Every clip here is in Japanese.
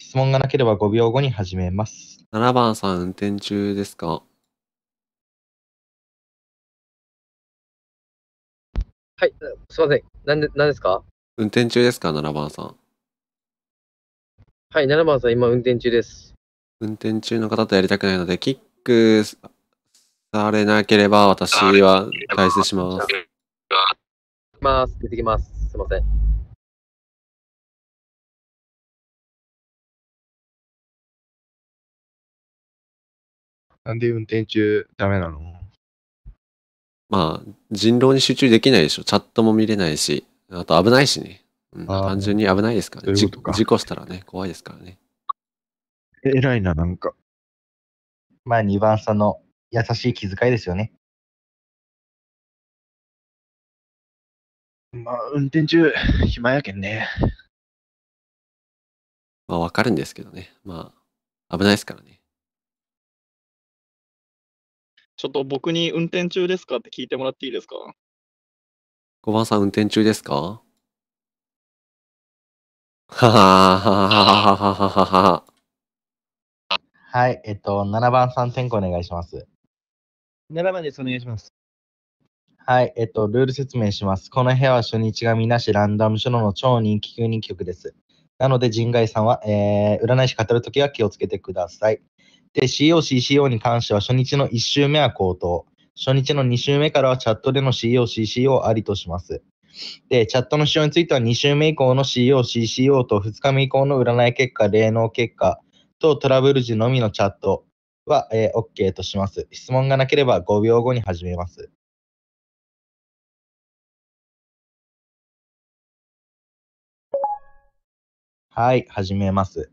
質問がなければ5秒後に始めます。7番さん、運転中ですか？はい、すいません。何ですか？運転中ですか、7番さん。はい、7番さん、今、運転中です。運転中の方とやりたくないので、キックされなければ、私は退出します。出てきます。すいません。なんで運転中ダメなの？まあ、人狼に集中できないでしょ。チャットも見れないし、あと危ないしね。うん、単純に危ないですからね。事故したらね、怖いですからね。偉いな、なんか。まあ、2番さんの優しい気遣いですよね。まあ、運転中、暇やけんね。まあ、わかるんですけどね。まあ、危ないですからね。ちょっと僕に運転中ですかって聞いてもらっていいですか？5番さん、運転中ですか？はい、7番さん、点呼お願いします。7番です、お願いします。はい、ルール説明します。この部屋は初日がみなし、ランダムショーの超人気9人局です。なので、陣外さんは、占い師語るときは気をつけてください。で、COCCO に関しては初日の1週目は口頭、初日の2週目からはチャットでの COCCO ありとします。で、チャットの使用については2週目以降の COCCO と2日目以降の占い結果、霊能結果とトラブル時のみのチャットは、OK とします。質問がなければ5秒後に始めます。はい、始めます。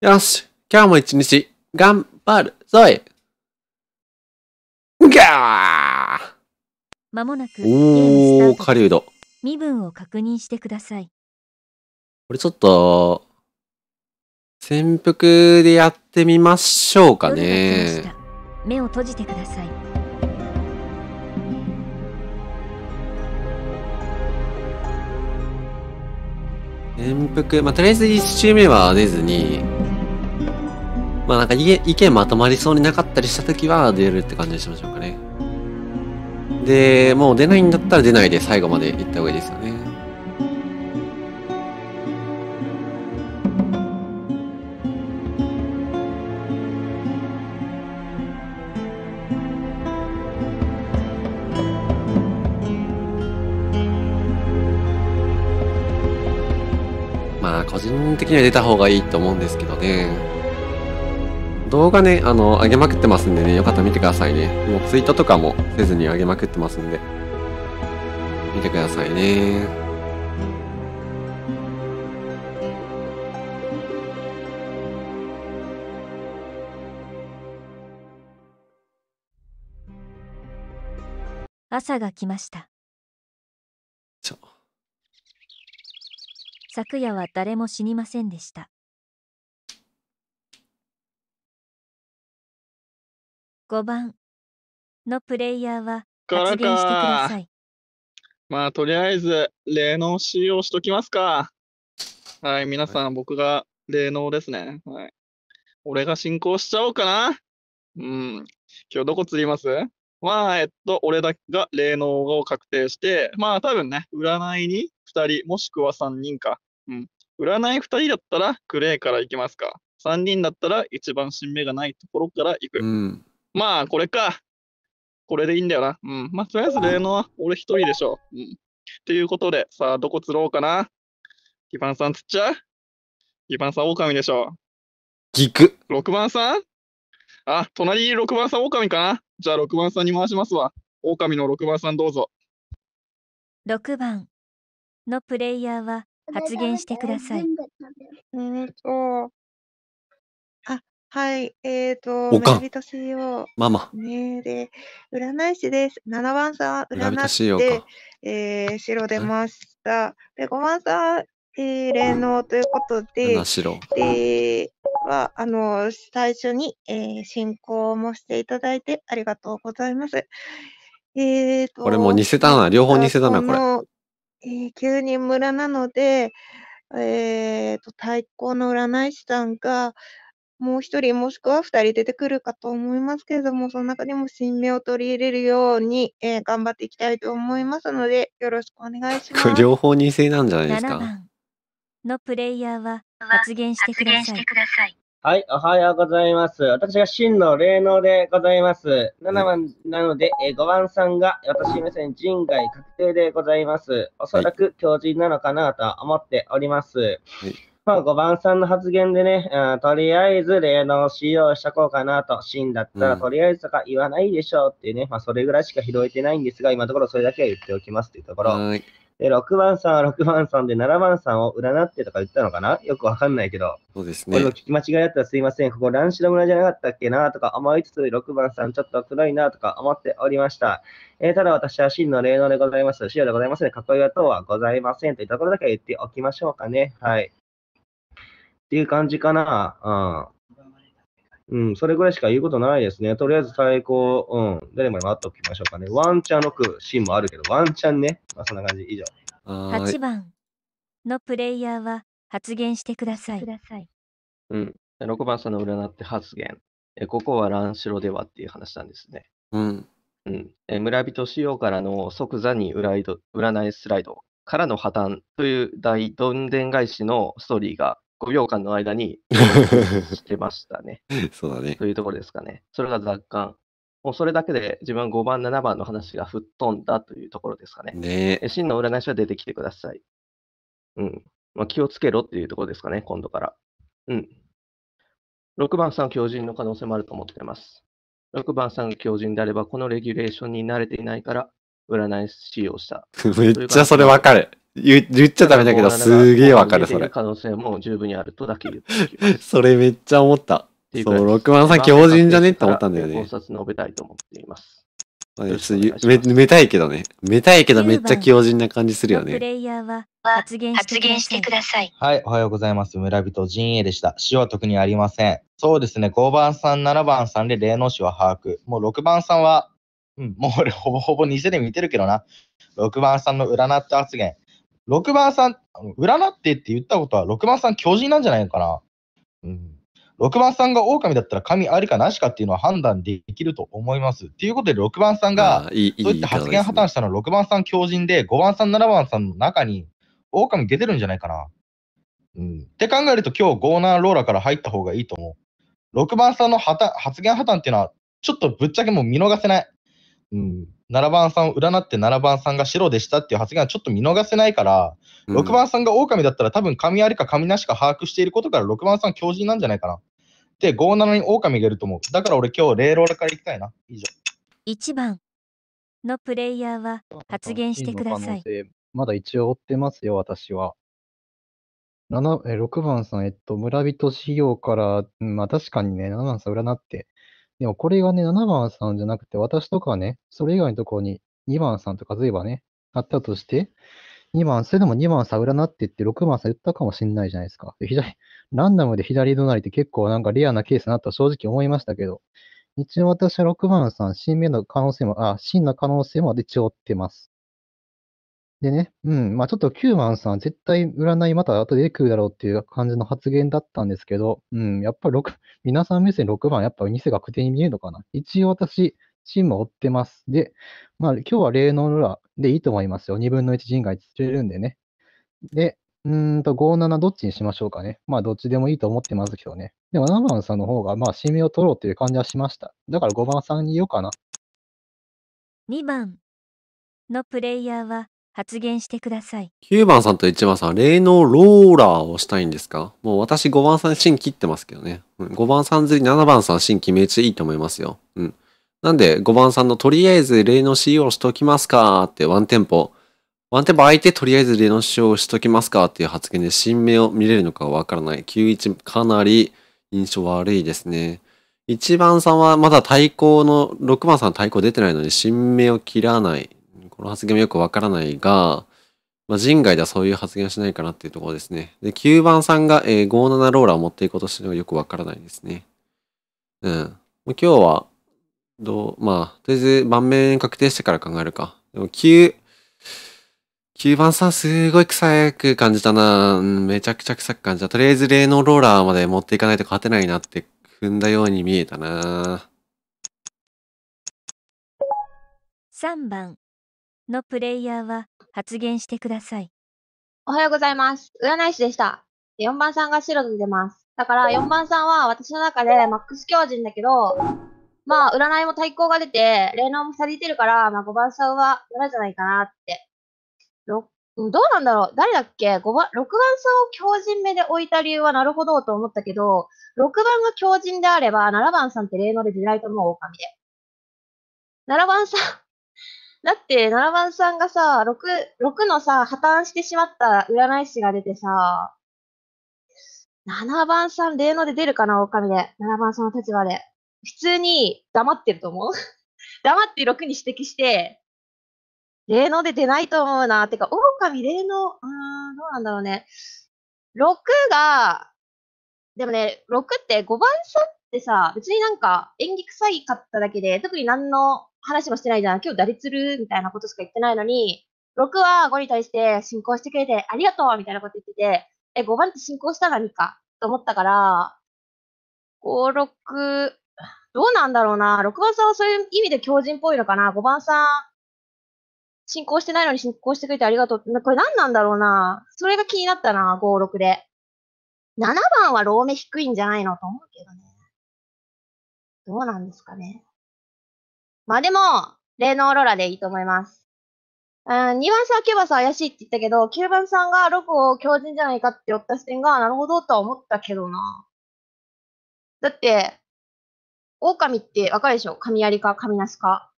よし、今日も一日頑張るぞい。ガー。まもなくゲームスタート。おお、狩人。身分を確認してください。これちょっと潜伏でやってみましょうかね。目を閉じてください。潜伏、まあ、とりあえず1周目は出ずに。まあなんか意見まとまりそうになかったりしたときは出るって感じにしましょうかね。で、もう出ないんだったら出ないで最後まで行った方がいいですよね。まあ個人的には出た方がいいと思うんですけどね。動画ね、上げまくってますんでね、よかったら見てくださいね。もうツイートとかもせずに上げまくってますんで、見てくださいね。朝が来ました。昨夜は誰も死にませんでした。5番のプレイヤーは発言してください。まあとりあえず霊能使用しときますか。はい、皆さん、はい、僕が霊能ですね。はい、俺が進行しちゃおうかな。うん。今日どこ釣ります？まあ俺だけが霊能を確定して、まあ多分ね、占いに2人もしくは3人か。うん。占い2人だったらグレーから行きますか。3人だったら一番新芽がないところから行く。うん。まあ、これか。これでいいんだよな。うん。まあ、とりあえず例の俺一人でしょ。うん。ということで、さあ、どこ釣ろうかな。2番さん釣っちゃう？ 2 番さん狼でしょ。ギク。6番さん？あ、隣に6番さん狼かな。じゃあ、6番さんに回しますわ。狼の6番さんどうぞ。6番のプレイヤーは発言してください。はい、占い人 CEO ママねで占い師です。7番さんは占って、白出ました。で、5番さんは、霊能ということで、では最初に、進行もしていただいてありがとうございます。これもう偽だな、両方偽だな、これ。9人村なので、太鼓の占い師さんがもう1人もしくは2人出てくるかと思いますけれども、その中でも新芽を取り入れるように、頑張っていきたいと思いますので、よろしくお願いします。両方2世なんじゃないですか。7番のプレイヤーは発言してください。はい、おはようございます。私が真の霊能でございます。7番なので、5番さんが私目線人外確定でございます。おそらく強靭なのかなと思っております。はい、まあ、5番さんの発言でね、とりあえず霊能使用しとこうかなと、真だったらとりあえずとか言わないでしょうっていうね、まあ、それぐらいしか拾えてないんですが、今のところそれだけは言っておきますというところ。はい、で6番さんは6番さんで7番さんを占ってとか言ったのかな、よくわかんないけど。そうですね。これも聞き間違いだったらすいません。ここ乱視の村じゃなかったっけなとか思いつつ、6番さんちょっと暗いなとか思っておりました。ただ私は真の霊能でございます。資料でございますので、囲いは等はございませんというところだけは言っておきましょうかね。はい。っていう感じかな。うん。うん、それぐらいしか言うことないですね。とりあえず最高、うん。誰も待っておきましょうかね。ワンチャン6、真もあるけど、ワンチャンね。まあ、そんな感じ。以上。8番のプレイヤーは発言してください。うん、6番さんの占って発言。ここは乱城ではっていう話なんですね。うん。うん、村人仕様からの即座に占いスライドからの破綻という大どんでん返しのストーリーが5秒間の間にしてましたね。そうだね。というところですかね。それが雑感。もうそれだけで自分は5番、7番の話が吹っ飛んだというところですかね。真の占い師は出てきてください。うん。まあ、気をつけろっていうところですかね、今度から。うん。6番さん、強靭の可能性もあると思ってます。6番さんが強靭であれば、このレギュレーションに慣れていないから、占い師使用した。めっちゃそれわかる。言っちゃダメだけど、すげえわかる、それ。可能性も十分にあるとだけ言って。それめっちゃ思った。そう、6番さん強靭じゃねって思ったんだよね。考察述べたいと思っています。めたいけどね。めたいけどめっちゃ強靭な感じするよね。プレイヤーは発言してください。はい、おはようございます。村人陣営でした。死は特にありません。そうですね、5番さん、7番さんで霊能死は把握。もう6番さんは、うん、もう俺ほぼほぼ偽で見てるけどな。6番さんの占った発言。6番さん、占ってって言ったことは6番さん強靭なんじゃないのかな。うん。6番さんが狼だったら神ありかなしかっていうのは判断できると思います。っていうことで6番さんがそういった発言破綻したのは6番さん強靭で5番さん7番さんの中に狼出てるんじゃないかな。うん、って考えると今日57ローラから入った方がいいと思う。6番さんの発言破綻っていうのはちょっとぶっちゃけもう見逃せない。うん、7番さんを占って7番さんが白でしたっていう発言はちょっと見逃せないから、うん、6番さんが狼だったら多分神ありか神なしか把握していることから6番さん強靭なんじゃないかな。で57に狼がいると思う。だから俺今日霊ローラから行きたいな。以上。1番のプレイヤーは発言してください。まだ一応追ってますよ、私は。6番さん、村人仕様から、まあ確かにね、7番さん占って。でもこれがね、7番さんじゃなくて、私とかはね、それ以外のところに2番さんとか例えばね、あったとして、それでも2番さん占ってって6番さん言ったかもしれないじゃないですか。でランダムで左隣って結構なんかレアなケースになったと正直思いましたけど、一応私は6番さん、真の可能性も一応追ってます。でね、うん、まあちょっと9番さん、絶対占いまた後で出てくるだろうっていう感じの発言だったんですけど、うん、やっぱり皆さん目線6番、やっぱ偽確定に見えるのかな。一応私、チームを追ってます。で、まあ今日は霊能の裏でいいと思いますよ。2分の1人外釣れるんでね。で、57どっちにしましょうかね。まあどっちでもいいと思ってますけどね。でも7番さんの方が、まあ締めを取ろうという感じはしました。だから5番さんに言おうかな。2番のプレイヤーは、発言してください。9番さんと1番さん、霊能ローラーをしたいんですか？もう私5番さん芯切ってますけどね。5番さんずり7番さん芯決めちゃいいと思いますよ。うん。なんで5番さんのとりあえず霊能使用しときますかってワンテンポ空いてとりあえず霊能使用しときますかっていう発言で新名を見れるのかわからない。91かなり印象悪いですね。1番さんはまだ対抗の、6番さん対抗出てないので新名を切らない。この発言もよくわからないが、まあ、人外ではそういう発言はしないかなっていうところですね。で、9番さんが57ローラーを持っていこうとしてるのがよくわからないですね。うん。もう今日は、まあ、とりあえず盤面確定してから考えるか。でも9、吸盤さんすごい臭く感じたな。めちゃくちゃ臭く感じた。とりあえず霊能ローラーまで持っていかないと勝てないなって踏んだように見えたな。3番のプレイヤーは発言してください。おはようございます。占い師でした。4番さんが白で出ます。だから4番さんは私の中でマックス強靭だけど、まあ占いも対抗が出て、霊能もされてるから、まあ5番さんは占いじゃないかなって。どうなんだろう、誰だっけ？ 6番さんを強靭目で置いた理由はなるほどと思ったけど、6番が強靭であれば、7番さんって霊能で出ないと思う、狼で。7番さんだって、7番さんがさ、6のさ、破綻してしまった占い師が出てさ、7番さん、霊能で出るかな、狼で。7番さんの立場で。普通に黙ってると思う黙って6に指摘して、霊能で出ないと思うな。てか、狼、霊能、どうなんだろうね。6が、でもね、6って5番さんってさ、別になんか演技臭いかっただけで、特に何の、話もしてないじゃん。今日打率るみたいなことしか言ってないのに、6は5に対して進行してくれてありがとうみたいなこと言ってて、5番って進行したら何かと思ったから、5、6、どうなんだろうな。6番さんはそういう意味で強靭っぽいのかな。5番さん、進行してないのに進行してくれてありがとう。これ何なんだろうな。それが気になったな、5、6で。7番はロー目低いんじゃないのと思うけどね。どうなんですかね。まあでも、霊能ローラでいいと思います。2番さん、9番さん怪しいって言ったけど、9番さんが6を強靭じゃないかって言った視点が、なるほどとは思ったけどな。だって、狼ってわかるでしょ？神槍か神無しか。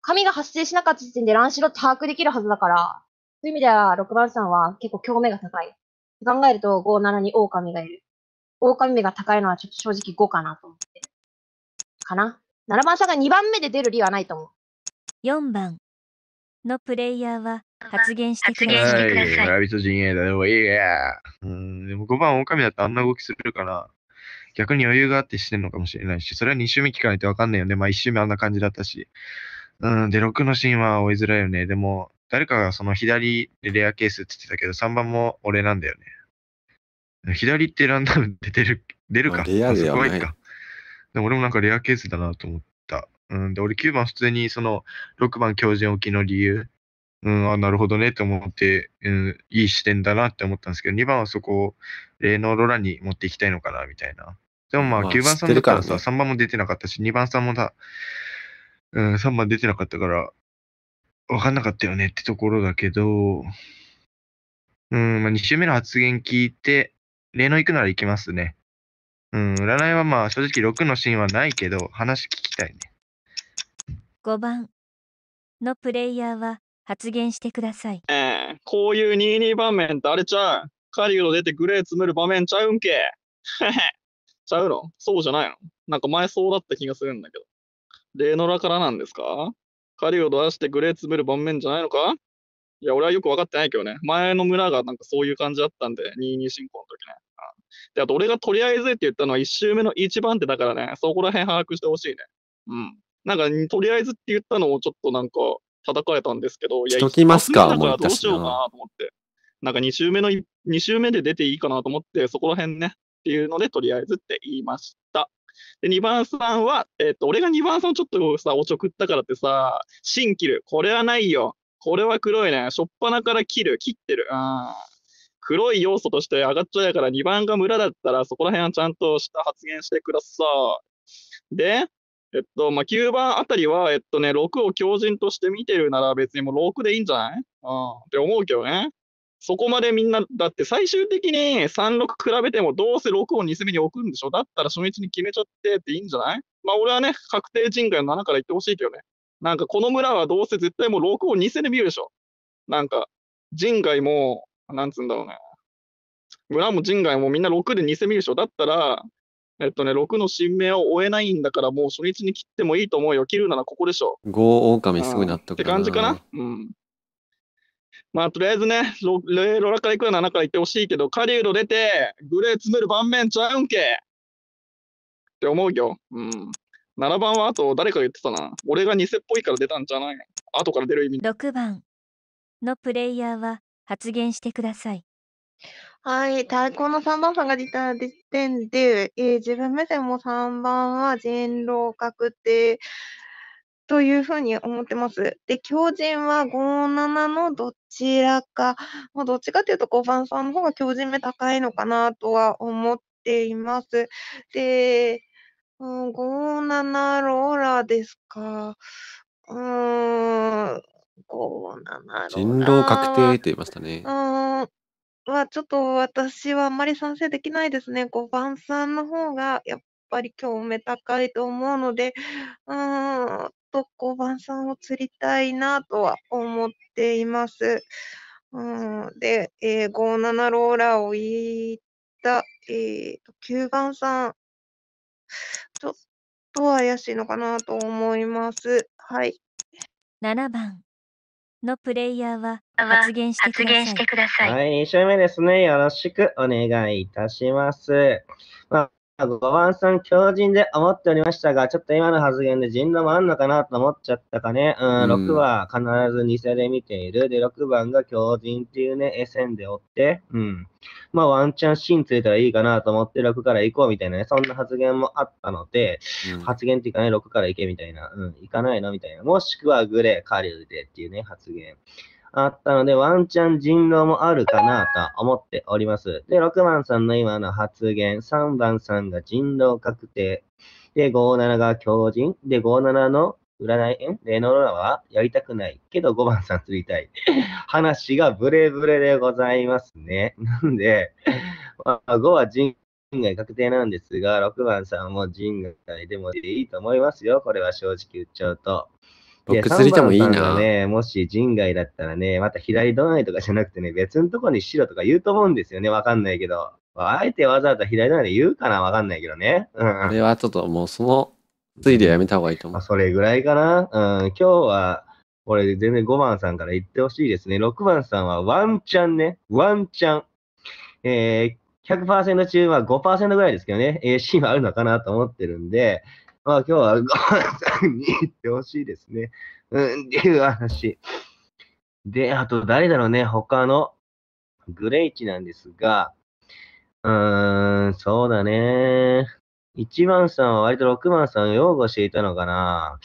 神が発生しなかった時点で乱視を把握できるはずだから、そういう意味では6番さんは結構興味が高い。考えると5、7に狼がいる。狼目が高いのはちょっと正直5かなと思って。かな。7番さんが2番目で出る理由はないと思う。4番のプレイヤーは発言してください。村人陣営だでもいいや。でも5番狼だとあんな動きするから、逆に余裕があってしてるのかもしれないし、それは2周目聞かないとわかんないよね。まあ1周目あんな感じだったし。で、6のシーンは追いづらいよね。でも、誰かがその左でレアケースって言ってたけど、3番も俺なんだよね。左ってランダムで出るか。レアではないか。でも俺もなんかレアケースだなと思った。で、俺9番普通にその6番強靭置きの理由、あ、なるほどねって思って、いい視点だなって思ったんですけど、2番はそこを霊能ローラに持っていきたいのかなみたいな。でもまあ9番さんだったらさ、3番も出てなかったし、2番さんもだ、3番出てなかったから、わかんなかったよねってところだけど、まあ2周目の発言聞いて、霊能行くなら行きますね。占いはまあ正直6のシーンはないけど話聞きたいね。5番のプレイヤーは発言してください。こういう22場面ってあれちゃう？狩人出てグレー詰める場面ちゃうんけちゃうの？そうじゃないの？なんか前そうだった気がするんだけど。霊能羅からなんですか？狩人出してグレー詰める場面じゃないのか？いや俺はよく分かってないけどね。前の村がなんかそういう感じだったんで22進行の時ね。で、あと俺がとりあえずって言ったのは1周目の1番手だからね、そこら辺把握してほしいね。なんか、とりあえずって言ったのをちょっとなんか、叩かれたんですけど、いや、1発目だからどうしようかなと思って。なんか2周目で出ていいかなと思って、そこら辺ね、っていうので、とりあえずって言いました。で、2番さんは、俺が2番さんをちょっとさ、おちょくったからってさ、芯切る。これはないよ。これは黒いね。しょっぱなから切ってる。黒い要素として上がっちゃうやから2番が村だったらそこら辺はちゃんとした発言してください。で、まあ、9番あたりは、6を強靭として見てるなら別にもう6でいいんじゃない？って思うけどね。そこまでみんな、だって最終的に3、6比べてもどうせ6を2攻めに置くんでしょ？だったら初日に決めちゃってっていいんじゃない？まあ、俺はね、確定人外の7から言ってほしいけどね。なんかこの村はどうせ絶対もう6を2攻めで見るでしょ。なんか、人外も、なんつうんだろうね。村も陣外もみんな6で2攻めるでしょ。だったら、6の新名を追えないんだから、もう初日に切ってもいいと思うよ。切るならここでしょ。5狼すごい納得だな。って感じかな。まあ、とりあえずね、ロラからいくら7から言ってほしいけど、狩人出て、グレー詰める盤面ちゃうんけって思うよ。7番はあと誰か言ってたな。俺が偽っぽいから出たんじゃない？後から出る意味。6番。のプレイヤーは発言してください。はい、対抗の3番さんが出た時点で、自分目線も3番は人狼確定というふうに思ってます。で、強人は5、7のどちらかというと5番さんの方が強人目高いのかなとは思っています。で、5、7ローラーですか。人狼確定って言いましたね。はちょっと私はあんまり賛成できないですね。5番さんの方がやっぱり興味高いと思うので、5番さんを釣りたいなとは思っています。で、57ローラーを言った、9番さん、ちょっと怪しいのかなと思います。はい。7番のプレイヤーは発言してください。はい、2周目ですね。よろしくお願いいたします。5番さん、強人で思っておりましたが、ちょっと今の発言で人狼もあんのかなと思っちゃったかね。6は必ず偽で見ている。で、6番が強人っていうね、線で追って、ワンチャン芯ついたらいいかなと思って6から行こうみたいなね、そんな発言もあったので、発言っていうかね、6から行けみたいな、行かないのみたいな、もしくはグレー、カリュウでっていうね、発言。あったので、ワンチャン人狼もあるかなとは思っております。で、6番さんの今の発言、3番さんが人狼確定、で、57が強人、で、57の占い、レノロラはやりたくないけど5番さん釣りたい。話がブレブレでございますね。なんで、5は人外確定なんですが、6番さんも人外でもいいと思いますよ。これは正直言っちゃうと。僕釣りてもいいな。もし人外だったらね、また左隣とかじゃなくてね、別のとこに白とか言うと思うんですよね。わかんないけど。あえてわざわざ左隣で言うかなわかんないけどね。これはちょっともうその推理はやめた方がいいと思う。それぐらいかな。今日は、俺全然5番さんから言ってほしいですね。6番さんはワンチャンね。ワンチャン。100% 中は 5% ぐらいですけどね。芯はあるのかなと思ってるんで、今日は5番さんに言ってほしいですね。っていう話。で、あと誰だろうね、他のグレイチなんですが、そうだね。1番さんは割と6番さんを擁護していたのかな。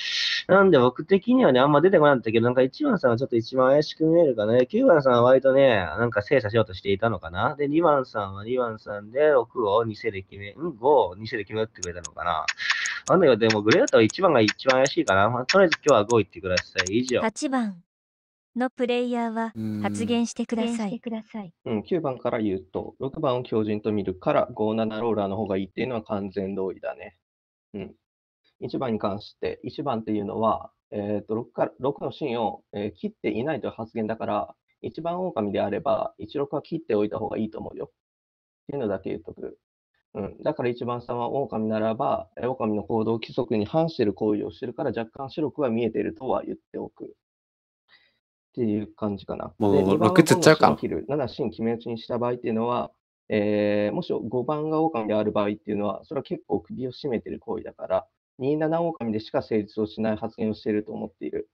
なんで僕的にはね、あんま出てこなかったけど、なんか1番さんはちょっと一番怪しく見えるかね。9番さんは割とね、なんか精査しようとしていたのかな。で、2番さんは2番さんで6を偽で決め、5を偽で決め打ってくれたのかな。なんだよ、でもグレーだったら1番が一番怪しいかな。とりあえず今日は5いってください。以上。8番のプレイヤーは発言してください。9番から言うと、6番を強人と見るから57ローラーの方がいいっていうのは完全同意だね。1番に関して、1番っていうのは、6の芯を、切っていないという発言だから、1番狼であれば、16は切っておいた方がいいと思うよ。っていうのだけ言っとく。だから1番さんは狼ならば、狼の行動規則に反している行為をしているから若干白くは見えているとは言っておく。っていう感じかな。もう6つっちゃうか。7芯決め打ちにした場合っていうのは、もし5番が狼である場合っていうのは、それは結構首を絞めている行為だから、27狼でしか成立をしない発言をしていると思っている。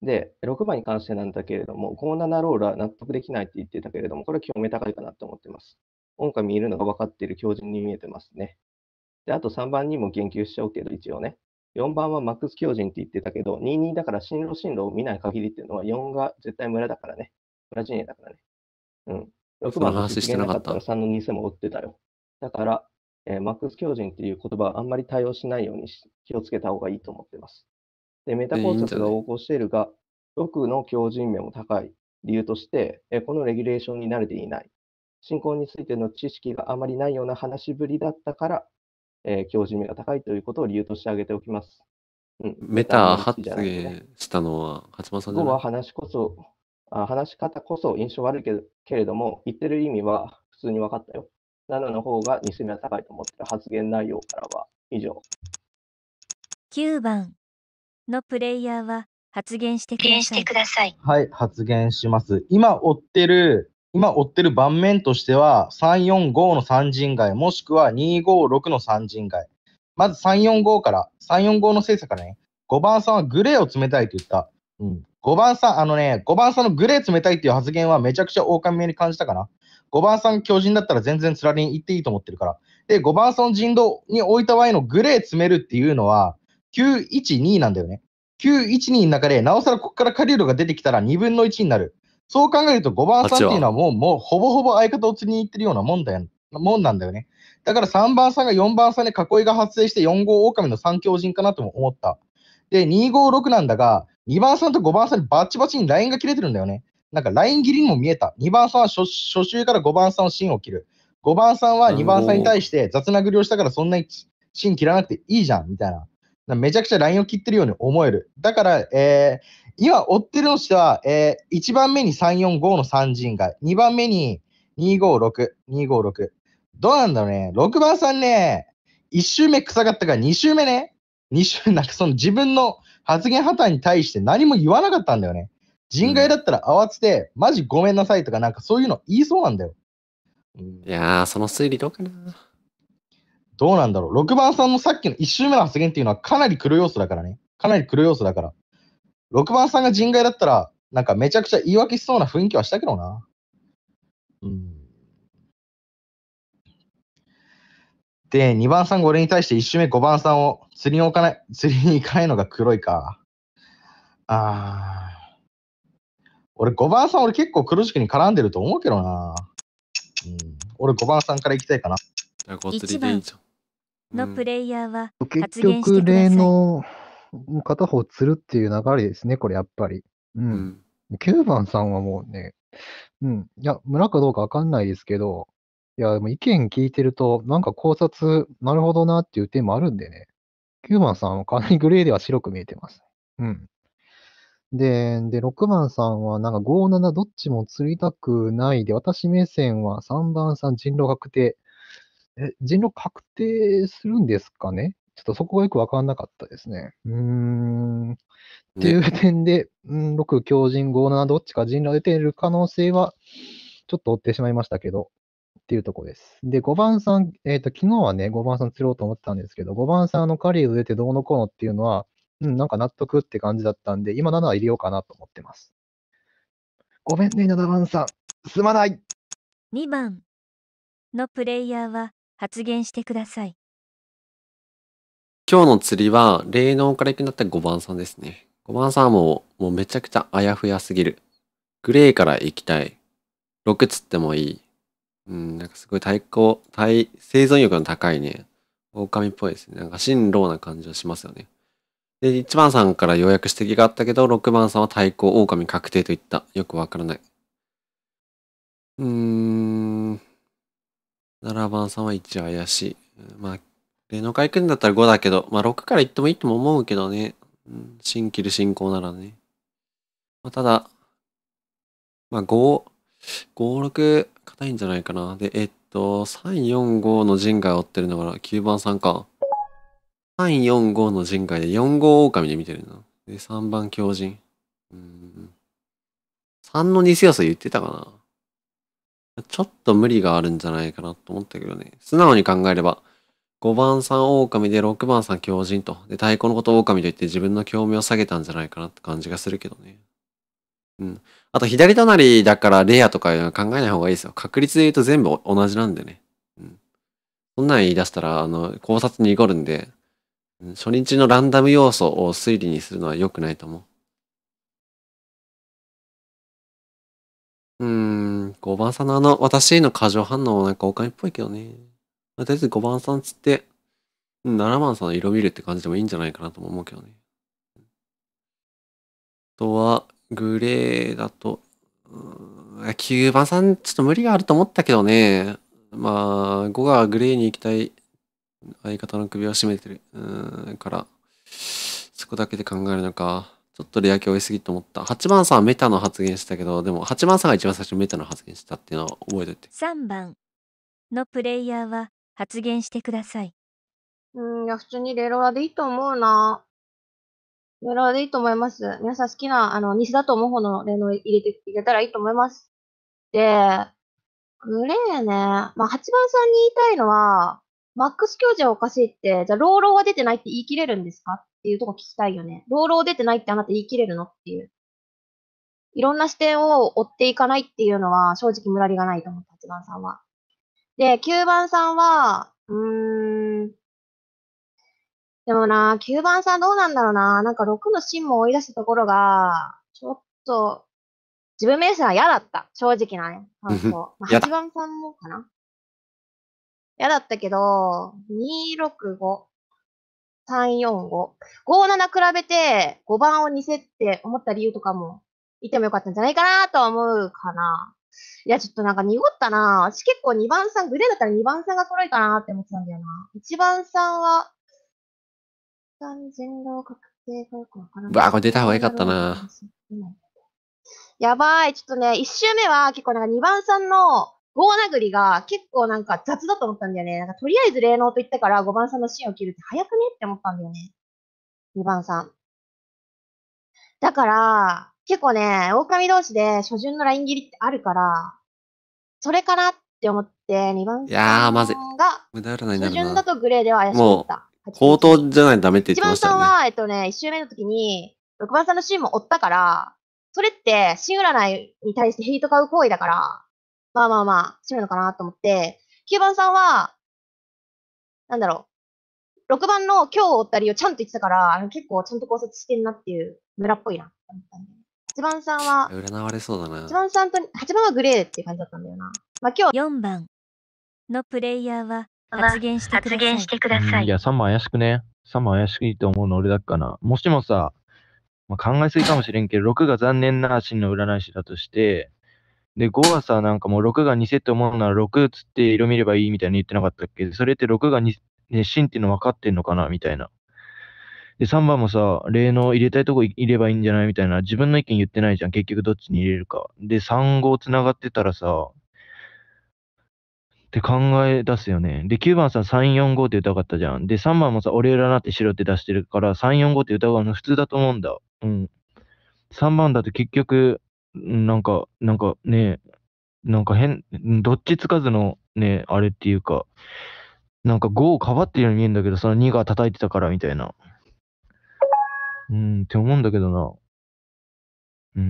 で、6番に関してなんだけれども、57ローラー納得できないって言ってたけれども、これは興味高いかなと思ってます。狼いるのが分かっている強人に見えてますね。で、あと3番にも言及しちゃうけど、一応ね。4番はマックス強人って言ってたけど、22だから進路を見ない限りっていうのは、4が絶対村だからね。村陣営だからね。6番はしてなかったら3の偽も追ってたよ。だから、マックス強人っていう言葉はあんまり対応しないように気をつけた方がいいと思ってます。で、メタ考察が横行しているが、6の強人名も高い理由として、このレギュレーションに慣れていない。信仰についての知識があまりないような話しぶりだったから、強靭が高いということを理由として挙げておきます。メタ発言したのは、勝間さんじゃない？僕は話し方こそ印象悪いけれども、言ってる意味は普通に分かったよ。7の方が偽名が高いと思ってる発言内容からは以上。9番のプレイヤーは発言してください。はい、発言します。今追ってる盤面としては、345の3人外、もしくは256の3人外。まず345の精査からね、5番さんはグレーを詰めたいと言った。5番さん、5番さんのグレー冷たいっていう発言はめちゃくちゃ狼目に感じたかな。5番さん巨人だったら全然つられに行っていいと思ってるから。で、5番さんの人道に置いた場合のグレー詰めるっていうのは、912なんだよね。912の中で、なおさらここからカリウドが出てきたら2分の1になる。そう考えると5番さんっていうのはもうほぼほぼ相方を釣りに行ってるようなもんなんだよね。だから3番さんが4番さんで囲いが発生して4号狼の3強人かなとも思った。で、256なんだが、2番さんと5番さんにバチバチにラインが切れてるんだよね。なんかライン切りにも見えた。2番さんは 初週から5番さんの芯を切る。5番さんは2番さんに対して雑な殴りをしたからそんなに芯切らなくていいじゃんみたいな。めちゃくちゃラインを切ってるように思える。だから、今追ってるの人は、1番目に345の3人が、2番目に256。どうなんだろうね。6番さんね、1周目臭かったから2周目ね。2周なんかその自分の発言破綻に対して何も言わなかったんだよね。人外だったら慌てて、マジごめんなさいとかなんかそういうの言いそうなんだよ。いやー、その推理どうかな。どうなんだろう。6番さんのさっきの1周目の発言っていうのはかなり黒要素だからね。6番さんが人外だったら、なんかめちゃくちゃ言い訳しそうな雰囲気はしたけどな。で、2番さんが俺に対して1周目5番さんを釣りに行かないのが黒いか。俺5番さん、俺結構黒軸に絡んでると思うけどな。俺5番さんから行きたいかな。1番のプレイヤーは発言してください。結局例の片方釣るっていう流れですね、これやっぱり。9番さんはもうね、いや、村かどうかわかんないですけど、いや、でも意見聞いてると、なんか考察、なるほどなっていう点もあるんでね。9番さんはかなりグレーでは白く見えてます。で、6番さんはなんか5、7どっちも釣りたくないで、私目線は3番さん人狼確定。人狼確定するんですかね？ちょっとそこがよくわかんなかったですね。っていう点で、6強人、5、7どっちか人狼出てる可能性は、ちょっと追ってしまいましたけど。っていうとこです。で、5番さん、昨日はね、5番さん釣ろうと思ってたんですけど、5番さんカリウド出てどうのこうのっていうのは、なんか納得って感じだったんで、今7は入れようかなと思ってます。ごめんね、7番さん。すまない！ 2 番のプレイヤーは発言してください。今日の釣りは、霊能から行くんだったら5番さんですね。5番さんはもうめちゃくちゃあやふやすぎる。グレーから行きたい。6釣ってもいい。なんかすごい生存欲の高いね、狼っぽいですね。なんか辛労な感じはしますよね。で、1番さんからようやく指摘があったけど、6番さんは対抗狼確定といった。よくわからない。7番さんは1怪しい。まあ、霊能界行くんだったら5だけど、まあ6から行ってもいいとも思うけどね。新キル進行ならね。まあ、ただ、まあ5、6、硬いんじゃないかな。で、345の人外追ってるのが9番さんか。345の人外で45狼で見てるな。で、3番狂人。3の偽予想言ってたかな。ちょっと無理があるんじゃないかなと思ったけどね。素直に考えれば、5番さん狼で6番さん狂人と。で、太鼓のことを狼と言って自分の興味を下げたんじゃないかなって感じがするけどね。あと、左隣だからレアとか考えない方がいいですよ。確率で言うと全部同じなんでね。そんなん言い出したら、考察に濁るんで、初日のランダム要素を推理にするのは良くないと思う。5番さんの私への過剰反応はなんか狼っぽいけどね。とりあえず5番さんつって、7番さんの色見るって感じでもいいんじゃないかなとも思うけどね。あとは、グレーだと、9番さん、ちょっと無理があると思ったけどね。まあ、5がグレーに行きたい相方の首を絞めてるから、そこだけで考えるのか。ちょっとレア気多いすぎと思った。8番さんはメタの発言したけど、でも8番さんが一番最初メタの発言したっていうのは覚えておいて。3番のプレイヤーは発言してください。いや、普通にレロラでいいと思うな。レロでいいと思います。皆さん好きな、西だと思う方の霊能入れていけたらいいと思います。で、グレーね。まあ、8番さんに言いたいのは、マックス教授はおかしいって、じゃあ、ローローは出てないって言い切れるんですかっていうとこ聞きたいよね。ローロー出てないってあなた言い切れるのっていう。いろんな視点を追っていかないっていうのは正直無駄がないと思った、8番さんは。で、9番さんは、でもな、9番さんどうなんだろうな。なんか6の芯も追い出したところが、ちょっと、自分目線は嫌だった。正直なね。まあ、8番さんもかな。嫌だったけど、265、345、57比べて5番を2セって思った理由とかも言ってもよかったんじゃないかなとは思うかな。いや、ちょっとなんか濁ったな。私結構2番さん、グレーだったら2番さんが黒いかなって思ってたんだよな。1番さんは、全顔確定がよくわからない。うわ、これ出た方がよかったな。やばい。ちょっとね、1周目は結構なんか2番さんの5殴りが結構なんか雑だと思ったんだよね。なんかとりあえず霊能と言ったから5番さんの芯を切るって早くねって思ったんだよね。2番さん。だから、結構ね、狼同士で初旬のライン切りってあるから、それかなって思って2番さんが初旬だとグレーでは怪しかった。口頭じゃないとダメって言ってましたよね。一番さんは、1周目の時に、6番さんのシーンも追ったから、それって、新占いに対してヘイト買う行為だから、まあまあまあ、するのかなと思って、9番さんは、なんだろう、6番の今日追った理由をちゃんと言ってたから、結構ちゃんと考察してんなっていう、村っぽいな。8番さんは、占われそうだな。8番さんと、8番はグレーっていう感じだったんだよな。まあ今日、4番のプレイヤーは、発言してください。いや、3も怪しくね。3も怪しいと思うの俺だっかな。もしもさ、まあ、考えすぎかもしれんけど、6が残念な真の占い師だとして、で、5はさ、なんかもう6が2セット思うなら6つって色見ればいいみたいに言ってなかったっけ？それって6が2、ね、真っていうの分かってんのかなみたいな。で、3番もさ、霊能入れたいとこ入ればいいんじゃないみたいな。自分の意見言ってないじゃん。結局どっちに入れるか。で、3、5繋がってたらさ、って考え出すよね。で、9番さん345って歌がったじゃん。で、3番もさ、俺占ってしろって出してるから、345って歌が普通だと思うんだ。うん。3番だって結局、なんかね、なんか変、どっちつかずのね、あれっていうか、なんか5をかばってるように見えるんだけど、その2が叩いてたからみたいな。って思うんだけどな。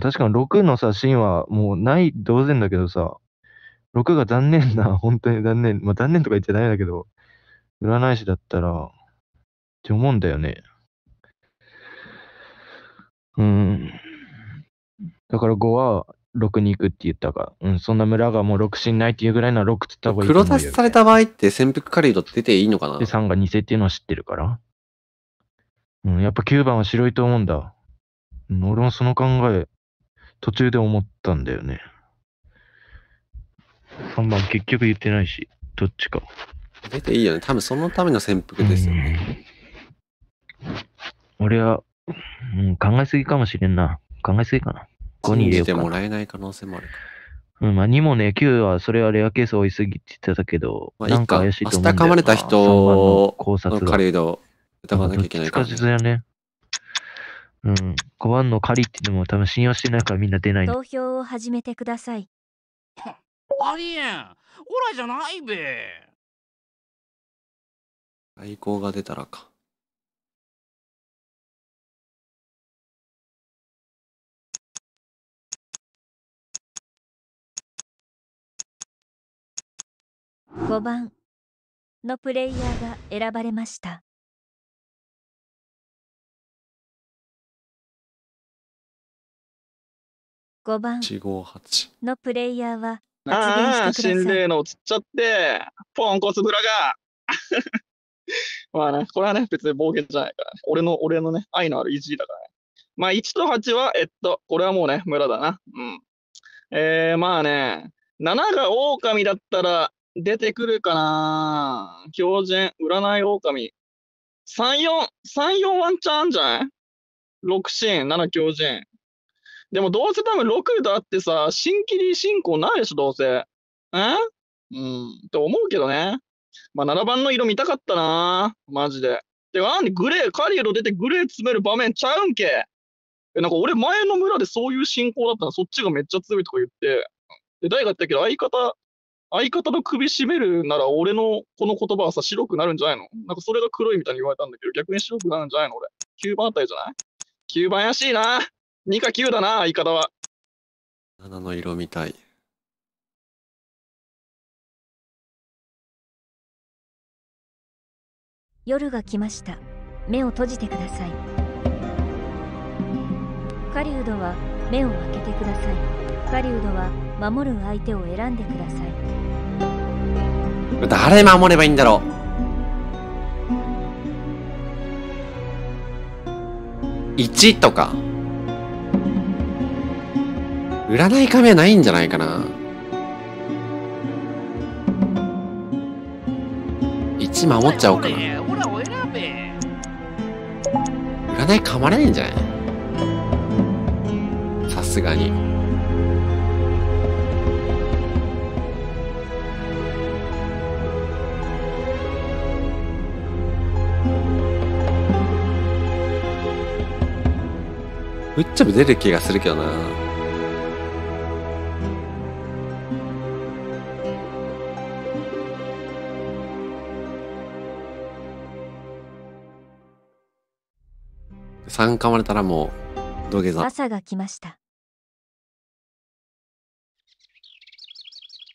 確かに6のさ、シーンはもうない、同然だけどさ、6が残念な、本当に残念。まあ残念とか言っちゃダメだけど、占い師だったら、って思うんだよね。だから5は6に行くって言ったか。そんな村がもう6進ないっていうぐらいなら6つった方がいい。黒出しされた場合って潜伏カリードって出ていいのかな？で、3が偽っていうのは知ってるから。やっぱ9番は白いと思うんだ。俺もその考え、途中で思ったんだよね。3番結局言ってないし、どっちか。出ていいよね。多分そのための潜伏ですよね。俺は、考えすぎかもしれんな。考えすぎかな。5に入れようかな。信じてもらえない可能性もある。まあ2もね、9はそれはレアケース多いすぎって言ってたけど、まあなんか怪しいと思うんだよな。明日噛まれた人のカレード疑わなきゃいけないから、ね。だね。5番のカリっていうのも多分信用してないからみんな出ない。投票を始めてください。ありえん、オラじゃないべ。最高が出たらか。5番のプレイヤーが選ばれました。5番のプレイヤーは。ああ、心霊の映っちゃって、ポンコツブラが。まあね、これはね、別に冒険じゃないから、ね、俺のね、愛のある意地だからね。まあ、1と8は、これはもうね、無駄だな。まあね、7が狼だったら出てくるかな。狂人、占い狼。3、4ワンチャンあんじゃない ?6 シーン、7狂人。でもどうせ多分6だってさ、新切り進行ないでしょ、どうせ。と思うけどね。まあ7番の色見たかったなマジで。てか、なんでグレー、カリエロ出てグレー詰める場面ちゃうんけ。なんか俺前の村でそういう進行だったらそっちがめっちゃ強いとか言って。で、誰が言ったけど、相方の首絞めるなら俺のこの言葉はさ、白くなるんじゃないの？なんかそれが黒いみたいに言われたんだけど、逆に白くなるんじゃないの俺。9番あたりじゃない？ 9 番怪しいな。2か9だな、相方は。7の色みたい。夜が来ました。目を閉じてください。狩人は目を開けてください。狩人は守る相手を選んでください。誰守ればいいんだろう。1とか。占い亀ないんじゃないかな。1守っちゃおうかな。占い噛まれないんじゃない？さすがに。うっちゃぶ出る気がするけどな。3噛まれたらもう土下座。朝が来ました。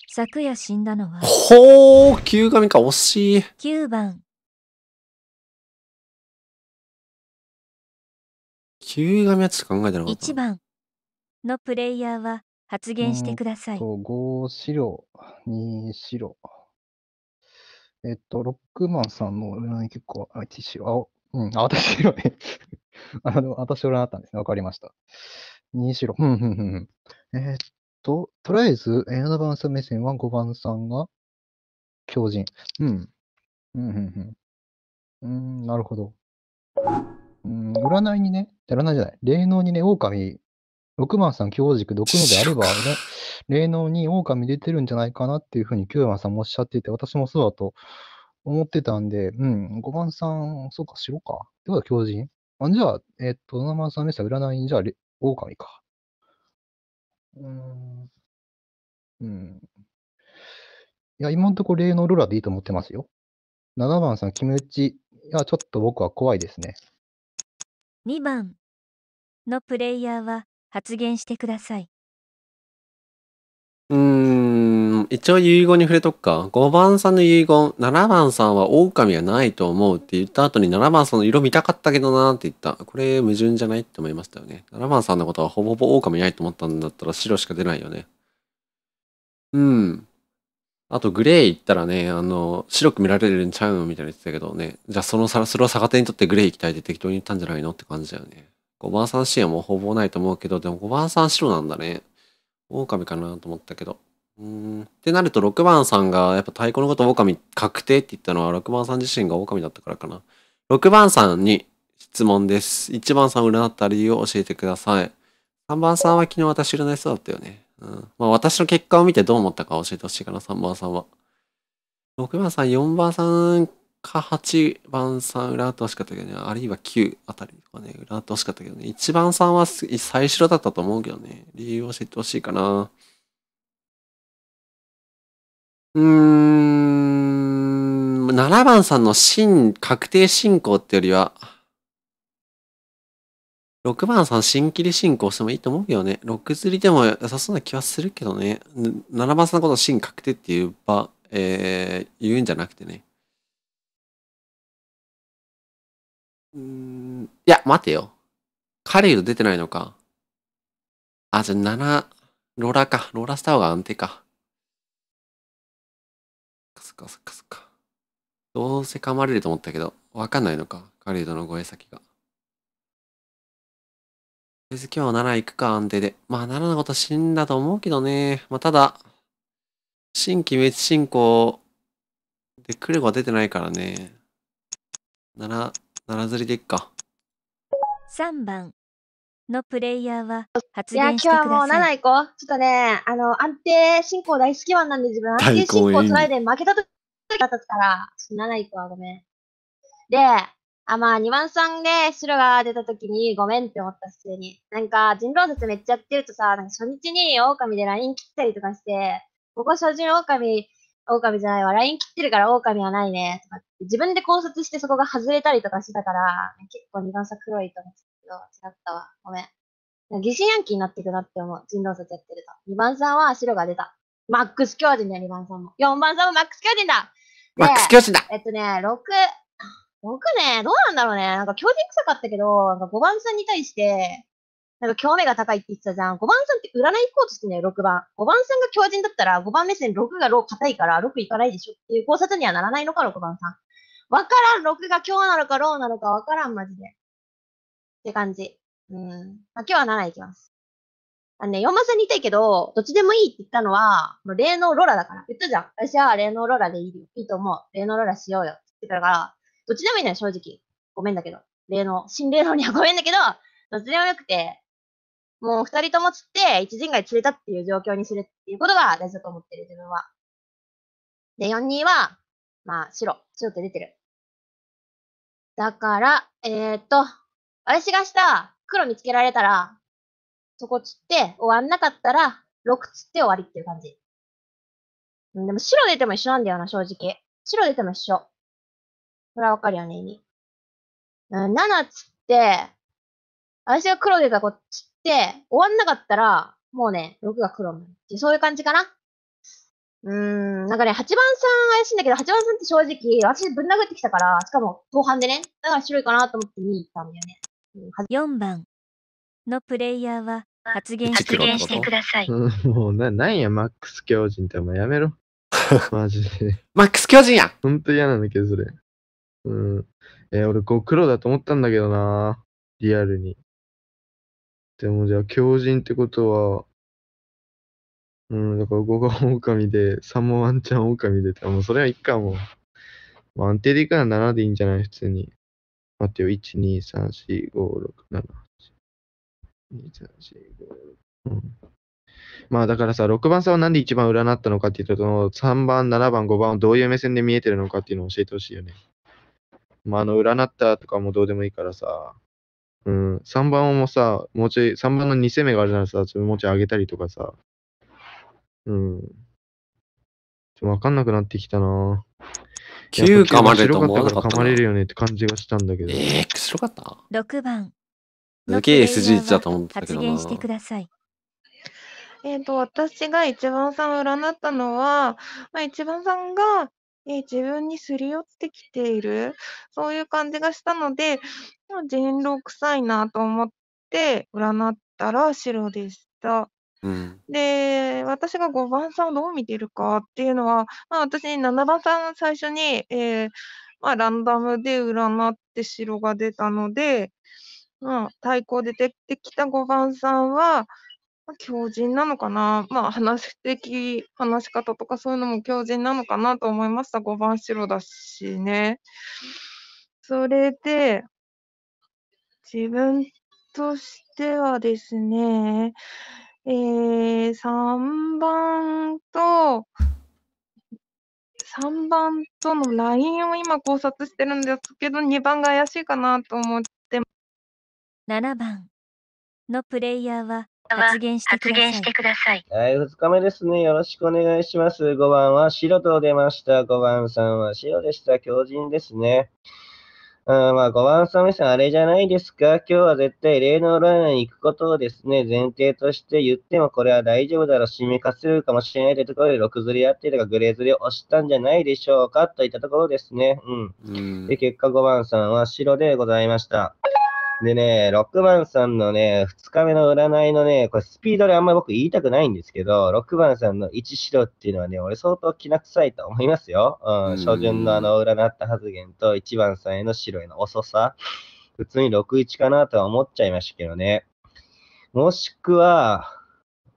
昨夜死んだのは。ほう、旧神か、惜しい。9番。旧神はちょっと考えてなかった。1番のプレイヤーは発言してください。5白、2白。ロックマンさんの占い結構、あ、1白、青。うん、私白い。でも私占ったんですね。わかりました。2白。とりあえず、7番さん目線は5番さんが狂人。なるほど。占いにね、占いじゃない。霊能にね、狼、6番さん強軸毒のであれば、ね、霊能に狼出てるんじゃないかなっていうふうに9番さんもおっしゃっていて、私もそうだと思ってたんで、5番さん、そうか、白か。ってことは狂人？じゃあ、7番さんでしたら占いに、じゃあ、狼か。いや、今のところ、例のルラでいいと思ってますよ。7番さん、決め打ち。いや、ちょっと僕は怖いですね。2番のプレイヤーは発言してください。一応遺言に触れとくか。5番さんの遺言、7番さんは狼がないと思うって言った後に7番さんの色見たかったけどなーって言った。これ矛盾じゃないって思いましたよね。7番さんのことはほぼほぼ狼いないと思ったんだったら白しか出ないよね。あとグレー行ったらね、白く見られるんちゃうみたいに言ってたけどね。じゃあそれを逆手にとってグレー行きたいって適当に言ったんじゃないのって感じだよね。5番さん支援はもうほぼないと思うけど、でも5番さん白なんだね。狼かなと思ったけど。ってなると6番さんがやっぱ太鼓のこと狼確定って言ったのは6番さん自身が狼だったからかな。6番さんに質問です。1番さんを占った理由を教えてください。3番さんは昨日私占いそうだったよね。まあ私の結果を見てどう思ったか教えてほしいかな、3番さんは。6番さん、4番さんか8番さん占ってほしかったけどね。あるいは9あたりとかね、占ってほしかったけどね。1番さんは最白だったと思うけどね。理由を教えてほしいかな。7番さんの確定進行ってよりは、6番さん新切り進行してもいいと思うけどね。6釣りでも良さそうな気はするけどね。7番さんのことを新確定っていう場、言うんじゃなくてね。いや、待てよ。カレイド出てないのか。あ、じゃあ7、ローラーか。ローラーした方が安定か。そっか。どうせ噛まれると思ったけど、わかんないのか、狩人の護衛先が。とりあえず今日は7行くか、安定で。まあ7のこと死んだと思うけどね。まあただ、新規滅進行でクルゴは出てないからね。7釣りでいっか。3番のプレイヤーは発言してください。いや、今日はもう7行こう。ちょっとね、安定進行大好きマンなんで、自分、安定進行トライで負けたときだったから、7行くわ、ごめん。で、まあ、2番さんで白が出たときに、ごめんって思った、普通に。なんか、人狼説めっちゃやってるとさ、なんか初日に狼でライン切ったりとかして、ここ初陣狼じゃないわ、ライン切ってるから狼はないね、とかって、自分で考察してそこが外れたりとかしてたから、結構2番さん黒いと思って。違ったわ。ごめん。疑心暗鬼になってくなって思う。人狼殺やってると。2番さんは白が出た。マックス強靭だ、2番さんも。4番さんもマックス強靭だ。マックス強靭だ。6ね、どうなんだろうね。なんか強靭臭かったけど、なんか5番さんに対して、なんか興味が高いって言ってたじゃん。5番さんって占い行こうとしてんだよ、6番。5番さんが強靭だったら、5番目線6がロー硬いから、6いかないでしょっていう考察にはならないのか、6番さん。わからん、6が強なのかローなのかわからん、マジで。って感じ。今日は7いきます。4番さんに言いたいけど、どっちでもいいって言ったのは、もう霊能ローラだから。言ったじゃん。私は霊能ローラでいいと思う。霊能ローラしようよって言ってたから、どっちでもいいのよ、正直。ごめんだけど。霊能、新霊能にはごめんだけど、どっちでもよくて、もう2人とも釣って、一人外釣れたっていう状況にするっていうことが大事だと思ってる、自分は。で、4-2は、まあ、白って出てる。だから、私がした黒見つけられたら、そこ釣って終わんなかったら、6釣って終わりっていう感じ。でも白出ても一緒なんだよな、正直。白出ても一緒。それはわかるよね、意味。7釣って、私が黒出たらこっちって、終わんなかったら、もうね、6が黒になるっていう、そういう感じかな。なんかね、8番さん怪しいんだけど、8番さんって正直、私ぶん殴ってきたから、しかも後半でね、だから白いかなと思って見に行ったんだよね。4番のプレイヤーは発言してください。もうなんや、マックス強靭ってお前やめろ。マジで。マックス強靭や！ほんと嫌なんだけど、それ。俺黒だと思ったんだけどな、リアルに。でもじゃあ、強靭ってことは、だから5が狼で、3もワンチャン狼でって、もうそれはいっかもう。安定でいくなら7でいいんじゃない普通に。待ってよ、1、2、3、4、5、6、7、8、2、3、4、5、6。まあだからさ、6番さんはなんで一番占ったのかっていうと、3番、7番、5番をどういう目線で見えてるのかっていうのを教えてほしいよね。まあ占ったとかもどうでもいいからさ、3番もさ、もうちょい、3番の2攻めがあるならさ、もうちょい上げたりとかさ、ちょっとわかんなくなってきたな。9かまれると思わなかったな。かまれるよねって感じがしたんだけど。白かった ?6 番。すげえ SG だと思ったけどな。発言してください。私が一番さんを占ったのは、まあ、一番さんが、自分にすり寄ってきている、そういう感じがしたので、人狼臭いなと思って、占ったら白でした。で、私が5番さんをどう見てるかっていうのは、まあ、私7番さんを最初に、ランダムで占って白が出たので、対抗で出てきた5番さんは、強靭なのかな、話し方とかそういうのも強靭なのかなと思いました。5番白だしね。それで、自分としてはですね、3番とのラインを今考察してるんですけど、2番が怪しいかなと思って。7番のプレイヤーは発言してください。はい、2日目ですね。よろしくお願いします。5番は白と出ました。5番さんは白でした。強靭ですね。まあ、5番さん目線あれじゃないですか。今日は絶対霊能占いに行くことをですね、前提として言ってもこれは大丈夫だろう、締めかするかもしれないというところで、6ずりあってとかグレーずりを押したんじゃないでしょうか、といったところですね。で、結果5番さんは白でございました。でね、6番さんのね、2日目の占いのね、これスピードであんまり僕言いたくないんですけど、6番さんの1白っていうのはね、俺相当きな臭いと思いますよ。初旬の占った発言と1番さんへの白への遅さ。普通に6-1かなとは思っちゃいましたけどね。もしくは、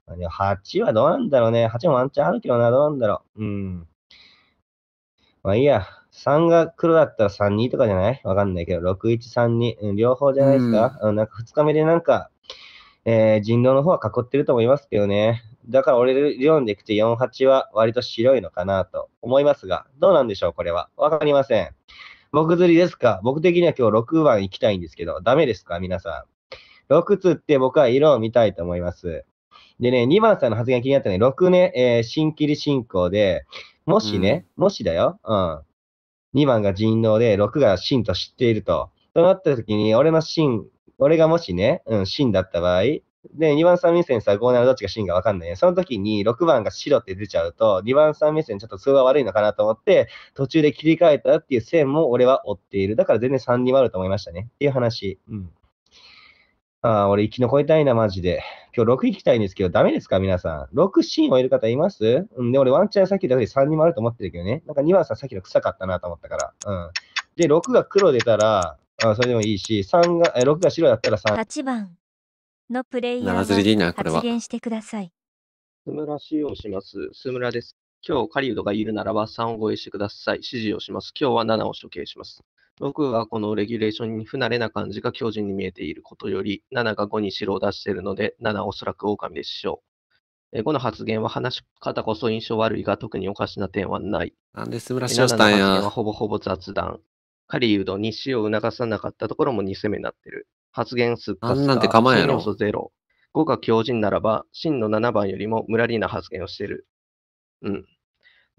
8はどうなんだろうね。8もワンチャンあるけどな、どうなんだろう。まあいいや。3が黒だったら3-2とかじゃないわかんないけど、6-1、3-2、両方じゃないですか。なんか2日目でなんか、人狼の方は囲ってると思いますけどね。だから俺、4でいくと4-8は割と白いのかなと思いますが、どうなんでしょう、これは。わかりません。僕釣りですか？僕的には今日6番行きたいんですけど、ダメですか皆さん。6釣って僕は色を見たいと思います。でね、2番さんの発言気になったね、6ね、新切り進行で、もしね、もしだよ。2番が人狼で、6が真と知っていると。となった時に、俺がもしね、真だった場合、で、2番3目線さ、5、7どっちが真が分かんないね。その時に6番が白って出ちゃうと、2番3目線ちょっと通話悪いのかなと思って、途中で切り替えたっていう線も俺は追っている。だから全然3に割ると思いましたね。っていう話。うん。ああ、俺生き残りたいな、マジで。今日6行きたいんですけど、ダメですか皆さん。6シーンをいる方います？うん。で、俺ワンチャンさっきだけで3に割ると思ってるけどね。なんか2番さんさっきの臭かったなと思ったから。うん。で、6が黒出たら、あそれでもいいし、6が白だったら3。8番。のプレイヤーを発言してください。スムラ使用します。スムラです。今日、狩人がいるならば3を超えしてください。指示をします。今日は7を処刑します。6がこのレギュレーションに不慣れな感じが強靭に見えていることより、7が5に白を出しているので、7はおそらく狼でしょう。5の発言は話し方こそ印象悪いが、特におかしな点はない。なんでスムラ使用したんや。7の発言はほぼほぼ雑談。狩人に死を促さなかったところも2攻めになってる。発言数かなんて構えやろ。5が強靭ならば、真の7番よりも無理な発言をしてる。うん。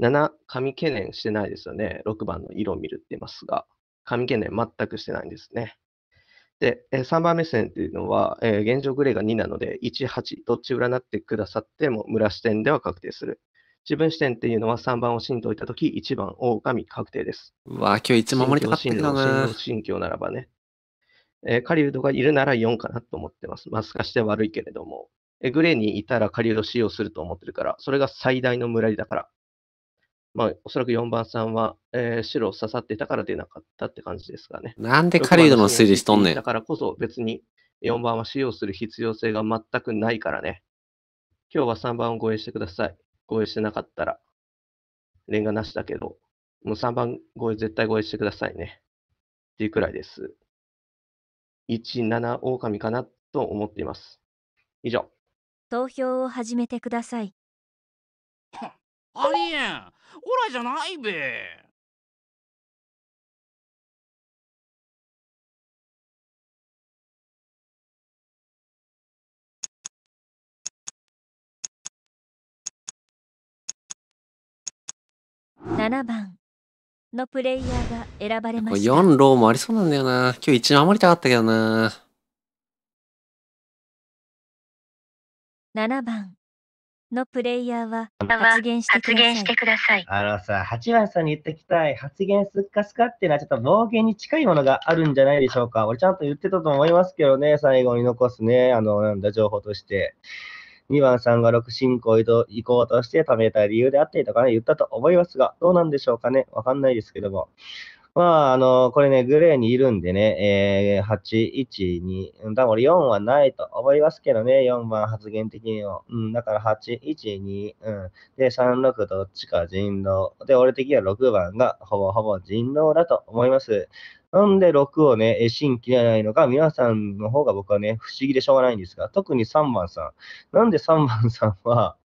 7、神懸念してないですよね。6番の色を見るって言いますが、神懸念全くしてないんですね。で、3番目線っていうのは、現状グレーが2なので、1、8、どっち占ってくださっても、村視点では確定する。自分視点っていうのは3番を真と置いたとき、1番、狼確定です。うわ今日1守りたかったな。真境ならばね。狩人がいるなら4かなと思ってます。マス化して悪いけれども。グレーにいたら狩人使用すると思ってるから、それが最大のムラリだから。まあ、おそらく4番さんは、白を刺さってたから出なかったって感じですかね。なんで狩人の推理しとんねん。だからこそ別に4番は使用する必要性が全くないからね。今日は3番を護衛してください。護衛してなかったら、レンガなしだけど、もう3番護衛絶対護衛してくださいね。っていうくらいです。17狼かなと思っています。以上。投票を始めてください。ありえん、オラじゃないべ。7番。のプレイヤーが選ばれました。4ローもありそうなんだよな。今日1守りたかったけどな。7番のプレイヤーは発言してください。あのさ、8番さんに言ってきたい発言すっかすかっていうのはちょっと暴言に近いものがあるんじゃないでしょうか。俺ちゃんと言ってたと思いますけどね、最後に残すね、なんだ情報として。2番さんが6進行移行として貯めた理由であったりとかね、言ったと思いますが、どうなんでしょうかね。わかんないですけども。まあ、これね、グレーにいるんでね、8、1、2、多分俺4はないと思いますけどね、4番発言的にも。うん、だから8、1、2、うん。で、3、6どっちか人狼。で、俺的には6番がほぼほぼ人狼だと思います。なんで6をね、真切れないのか、皆さんの方が僕はね、不思議でしょうがないんですが、特に3番さん。なんで3番さんは、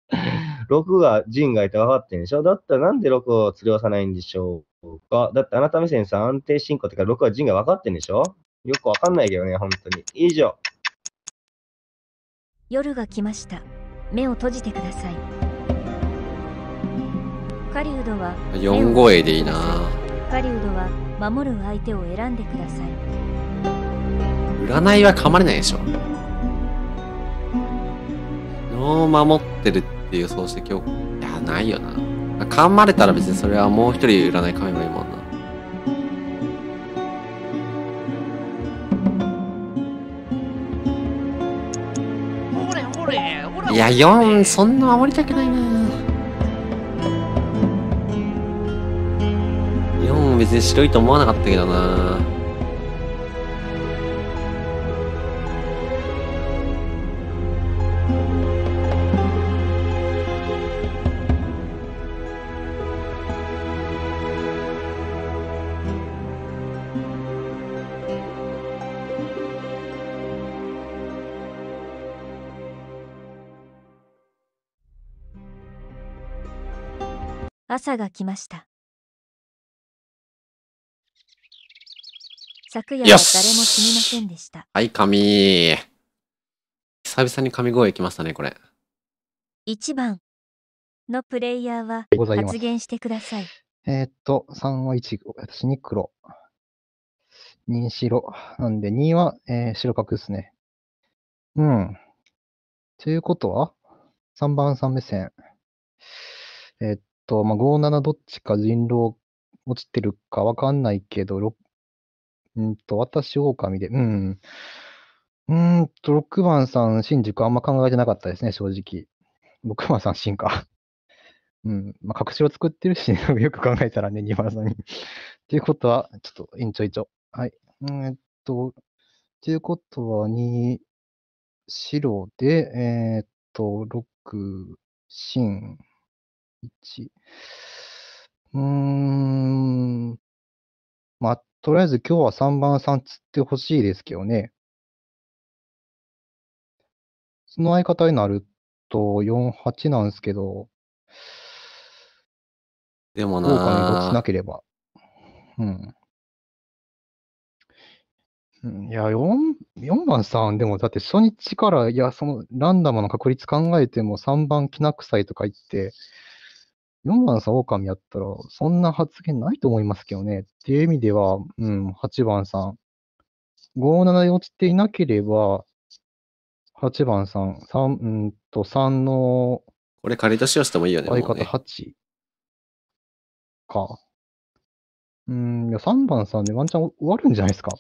6が人外って分かってるんでしょ？だったらなんで6を釣り押さないんでしょうか？だってあなた目線さん、安定進行ってから6は人外分かってるんでしょ？よく分かんないけどね、本当に。以上。夜が来ました。目を閉じてください。狩人は4号Aでいいな。狩人は守る相手を選んでください。占いは噛まれないでしょ。を守ってるっていうそうして今日いやないよな。噛まれたら別にそれはもう一人占い噛めばいいもんな。いや4そんな守りたくないな。別に白いと思わなかったけどな。朝が来ました。昨夜は誰も死にませんでした。はい、神。久々に神声来ましたね、これ。1番のプレイヤーは発言してください。3は1、私に黒。2白。なんで2は、白角ですね。うん。ということは、3番さん目線。5、7どっちか人狼落ちてるかわかんないけど、私、狼で、6番さん、新宿あんま考えてなかったですね、正直。6番さん、新か。隠しを作ってるし、ね、よく考えたらね、2番さんに。ということは、ちょっと、ちょいちょ。はい。ということは、2、白で、6、新、1。まあ、とりあえず今日は3番さん釣ってほしいですけどね。その相方になると4、8なんですけど。でもなぁ。どっちなければ。いや、4番さん、でもだって初日から、いや、そのランダムの確率考えても3番きな臭いとか言って、4番さん、狼やったら、そんな発言ないと思いますけどね。っていう意味では、8番さん。5、7で落ちていなければ、8番さん、3の。これ借り出しをしてもいいよね。相方8か。いや、3番さんでワンチャン終わるんじゃないですか。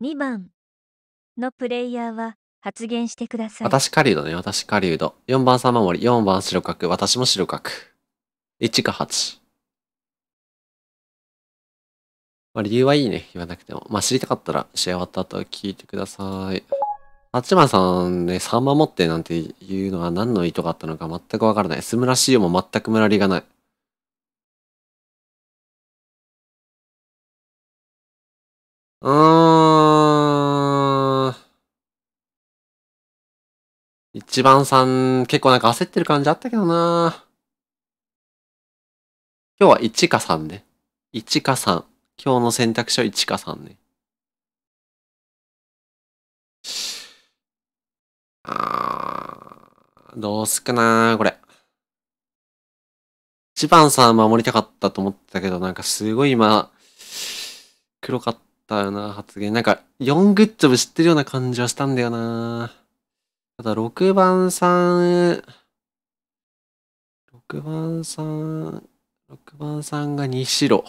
2番のプレイヤーは発言してください。私、狩人ね、私、狩人。4番3守り、4番白角、私も白角。1か8。まあ理由はいいね、言わなくても。まあ知りたかったら試合終わった後聞いてください。8番さんね、3守ってなんていうのは何の意図があったのか全くわからない。すむらしいよも全くむらりがない。1番さん、結構なんか焦ってる感じあったけどな。今日は1か3ね。1か3。今日の選択肢は1か3ね。どうすかなー、これ。1番さん守りたかったと思ってたけど、なんかすごい今、黒かったよな、発言。なんか、4グッジョブ知ってるような感じはしたんだよな。ただ、6番さん、6番さんが2白。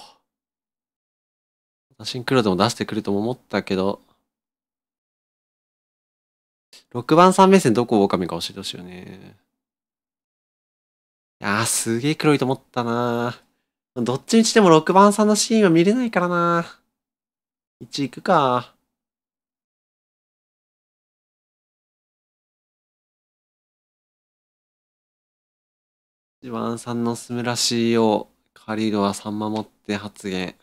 私に黒でも出してくるとも思ったけど、6番3目線どこを狼か教えてほしいよね。いやー、すげえ黒いと思ったなー。どっちにしても6番3のシーンは見れないからなー。1行くかー。1番3のすむらしいをカリードは3守って発言。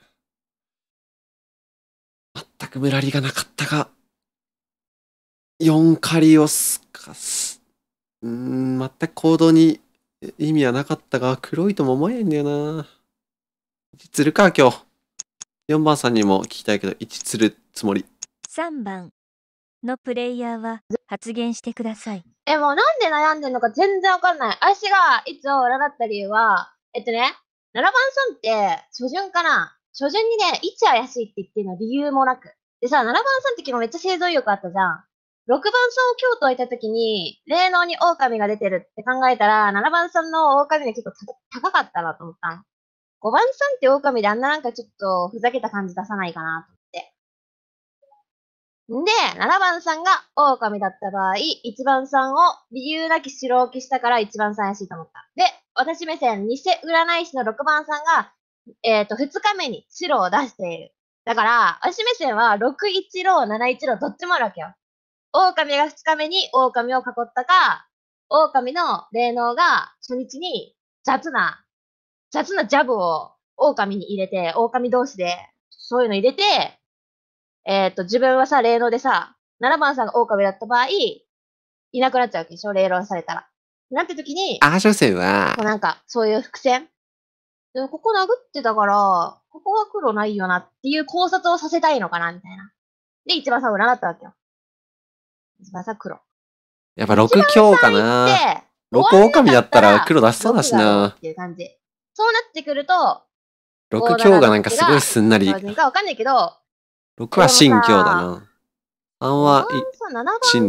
全くムラリがなかったが。4狩りをすかす。全く行動に意味はなかったが、黒いとも思えないんだよな。1釣るか、今日。4番さんにも聞きたいけど、1釣るつもり。3番のプレイヤーは発言してください。もうなんで悩んでるのか全然わかんない。私がいつを占った理由は、7番さんって初旬かな。初旬にね、いつ怪しいって言ってるの理由もなく。でさ、7番さんって昨日めっちゃ生存力あったじゃん。6番さんを京都置いたときに、霊能に狼が出てるって考えたら、7番さんの狼が結構高かったなと思った。5番さんって狼であんななんかちょっとふざけた感じ出さないかなと思って。で、7番さんが狼だった場合、1番さんを理由なき白置きしたから1番さん怪しいと思った。で、私目線、偽占い師の6番さんが、2日目に白を出している。だから、私目線は6一ロー、7一ロー、どっちもあるわけよ。狼が2日目に狼を囲ったか、狼の霊能が初日に雑なジャブを狼に入れて、狼同士でそういうの入れて、自分はさ、霊能でさ、7番さんが狼だった場合、いなくなっちゃうわけでしょ、霊能されたら。なって時に、アーショ戦は、なんか、そういう伏線。でもここ殴ってたから、ここは黒ないよなっていう考察をさせたいのかな、みたいな。で、一番さ、占ったわけよ。まさ黒。やっぱ6強かな。6狼だったら黒出しそうだしな。っていう感じ。そうなってくると、6強がなんかすごいすんなり。わかんないけど、6は神強だな。3は神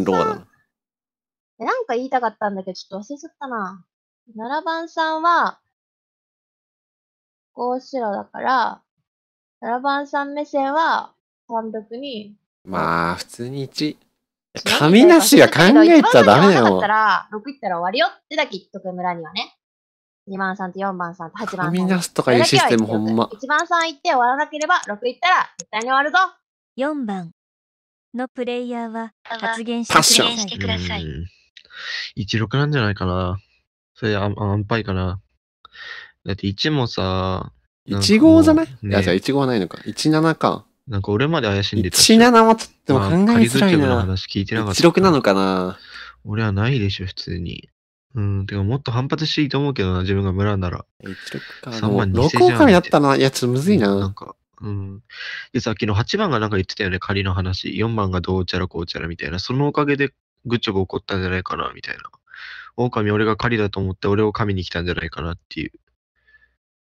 狼だな。なんか言いたかったんだけど、ちょっと忘れちゃったな。7番さんは、こう白だから、7番さん目線は、単独に。まあ、普通に1。神梨が考えちゃダメだよ。1番さんが6いったら終わりよってだけ言っとく村にはね。2番さんと4番さんと8番さん。神梨とかいうシステムほんま。1番さん行って終わらなければ、6いったら絶対に終わるぞ。4番のプレイヤーは発言してください。16なんじゃないかな。それ安牌かな。だって1もさ、1号じゃない？いや、じゃあ1号ないのか。17か。なんか俺まで怪しんでた。17もちょっと考えづらいな。16なのかな。俺はないでしょ、普通に。うん、てかもっと反発していいと思うけどな、自分が村なら。3万2000じゃん。6号からやったな、やつむずいな。なんかうん、でさっきの8番がなんか言ってたよね、仮の話。4番がどうちゃらこうちゃらみたいな。そのおかげでグッチョが起こったんじゃないかな、みたいな。狼俺が狩りだと思って俺を神に来たんじゃないかなっていう。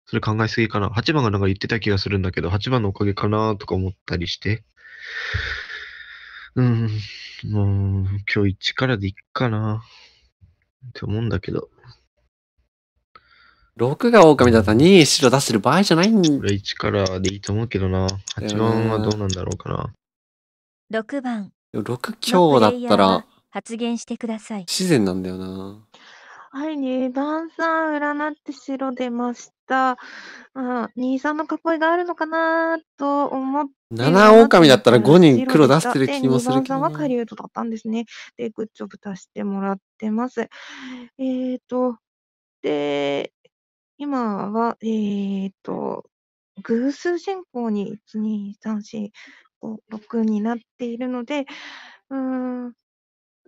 それ考えすぎかな。8番がなんか言ってた気がするんだけど、8番のおかげかなとか思ったりして。もう今日1からでいっかなって思うんだけど。6が狼だったら2白出してる場合じゃないんだ。これ1からでいいと思うけどな。8番はどうなんだろうかな。6番。6強だったら、発言してください。自然なんだよな。はい、2番さん、占って白出ました。2三の囲いがあるのかなと思って。7狼だったら5人黒出してる気もするけど。2番さんは狩人だったんですね。で、グッジョブ足してもらってます。で、今は、偶数進行に1、2、3、4、5、6になっているので、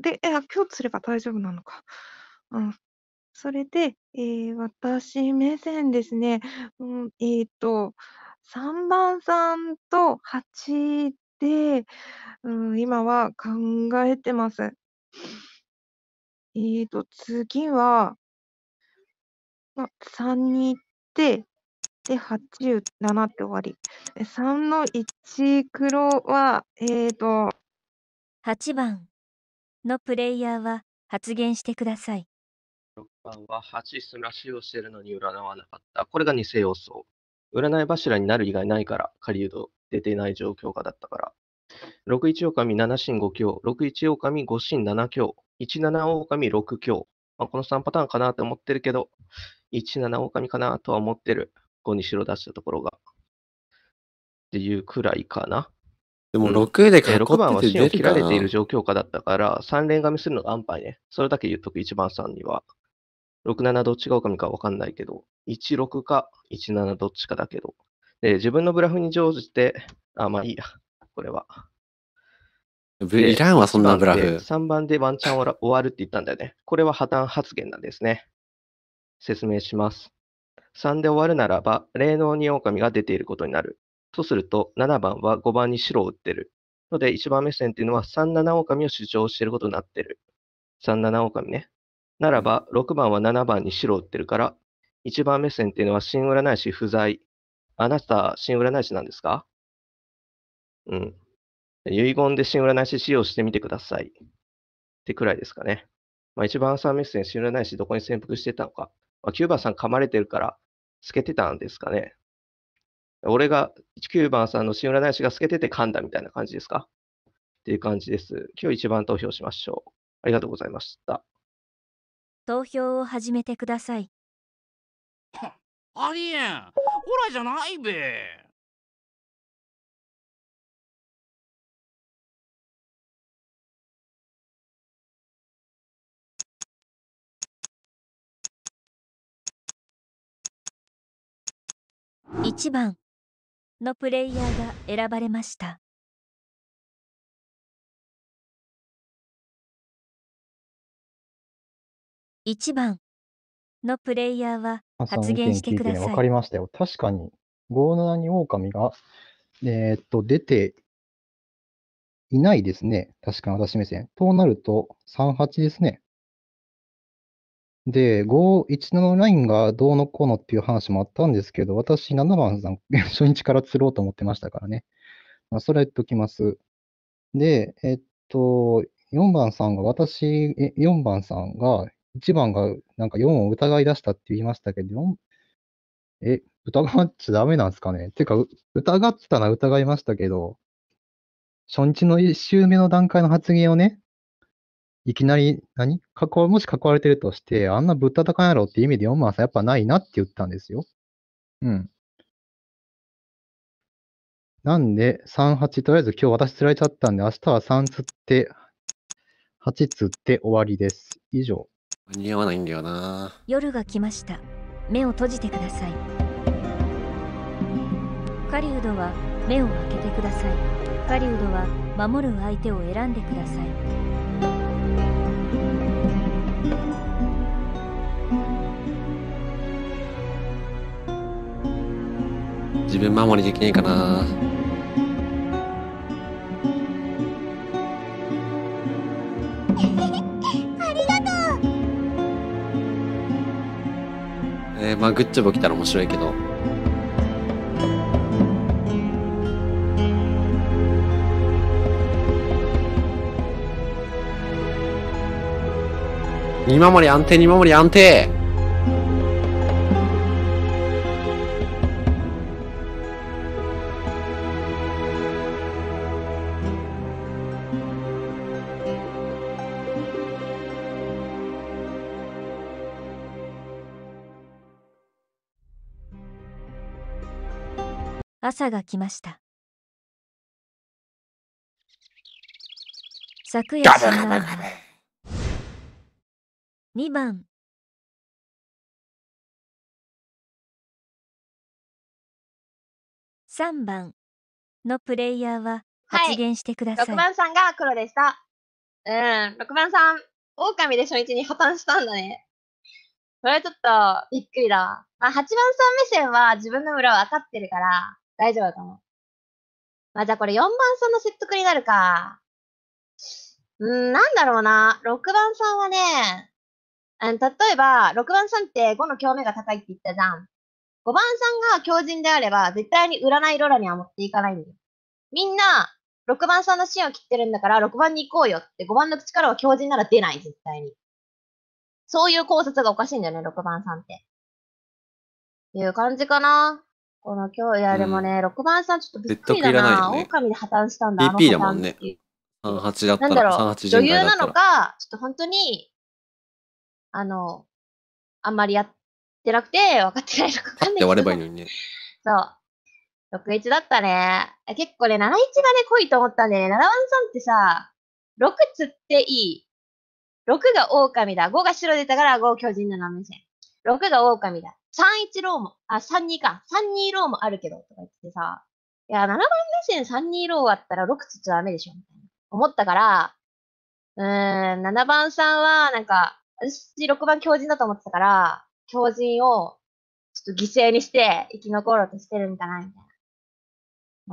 で、今日すれば大丈夫なのか。それで、私目線ですね。3番さんと8で、今は考えてます。次は、3に行って、で、8、7って終わり。3の1黒は、8番のプレイヤーは発言してください。6番は8すら使用してるのに占わなかった。これが偽要素。占い柱になる以外ないから、狩人出てない状況下だったから。61狼7神5強、61狼5神7強、17狼6強。まあこの3パターンかなと思ってるけど、17狼かなとは思ってる。5に白出したところが。っていうくらいかな。でも6で囲ってて出るかな。6番は芯を切られている状況下だったから、3連紙するのが安牌ね。それだけ言っとく、1番さんには。67どっちが狼か分かんないけど、16か17どっちかだけど。で、自分のブラフに乗じて、まあいいや、これは。いらんわ、そんなブラフ。3番でワンチャン終わるって言ったんだよね。これは破綻発言なんですね。説明します。3で終わるならば、霊能に狼が出ていることになる。とすると、7番は5番に白を打ってる。ので、1番目線っていうのは37狼を主張していることになってる。37狼ね。ならば、6番は7番に白を打ってるから、1番目線っていうのは新占い師不在。あなた、新占い師なんですか？うん。遺言で新占い師使用してみてください。ってくらいですかね。まあ、1番さん目線、新占い師どこに潜伏してたのか。まあ、9番さん噛まれてるから、透けてたんですかね。俺が9番さんの新占い師が透けてて噛んだみたいな感じですか？っていう感じです。今日1番投票しましょう。ありがとうございました。投票を始めてください。ありえん。オラじゃないべ。1番のプレイヤーが選ばれました。1番のプレイヤーは発言してください。わかりましたよ。確かに57に狼が出ていないですね。確かに私目線。となると38ですね。で、517ラインがどうのこうのっていう話もあったんですけど、私、7番さん、初日から釣ろうと思ってましたからね。まあ、それは言っときます。で、4番さんが、4番さんが、1番がなんか4を疑い出したって言いましたけど、疑っちゃダメなんですかね。てか、疑ってたら疑いましたけど、初日の1週目の段階の発言をね、いきなりもし囲われてるとして、あんなぶったたかんやろって意味で4番さんやっぱないなって言ったんですよ。うん。なんで、3、8、とりあえず今日私釣られちゃったんで、明日は3釣って、8釣って終わりです。以上。間に合わないんだよな。夜が来ました。目を閉じてください。狩人は目を開けてください。狩人は守る相手を選んでください。自分守りできないかな。ありがとう。まあグッジョブ来たら面白いけど。2守り安定、2守り安定。朝が来ました。昨夜死んだのは2番。3番のプレイヤーは発言してください。はい、6番さんが黒でした。6番さん、狼で初日に破綻したんだね。それはちょっとびっくりだ。まあ、8番さん目線は自分の裏は分かってるから。大丈夫かも。まあ、じゃあこれ4番さんの説得になるか。なんだろうな。6番さんはね、例えば、6番さんって5の強目が高いって言ったじゃん。5番さんが強靭であれば、絶対に売らないロラには持っていかないんだよ。みんな、6番さんの芯を切ってるんだから、6番に行こうよって、5番の口からは強靭なら出ない、絶対に。そういう考察がおかしいんだよね、6番さんって。いう感じかな。この今日、いやでもね、6番さんちょっとびっくりだな。狼で破綻したんだ。BP だもんね。38だったら。なんだろう、女優なのか、ちょっと本当に、あんまりやってなくて、分かってないのか分かんないけど。割ればいいのにね。そう。61だったね。結構ね、71がね、濃いと思ったんだよね。7番さんってさ、6釣っていい。6が狼だ。5が白出たから、5巨人7目線。6が狼だ。3-1ローも、3-2か。3-2ローもあるけど、とか言ってさ、いや、7番目線3-2ローあったら6つダメでしょ、みたいな。思ったから、7番さんは、なんか、私6番強靭だと思ってたから、強靭を、ちょっと犠牲にして、生き残ろうとしてるんかな、みたいな。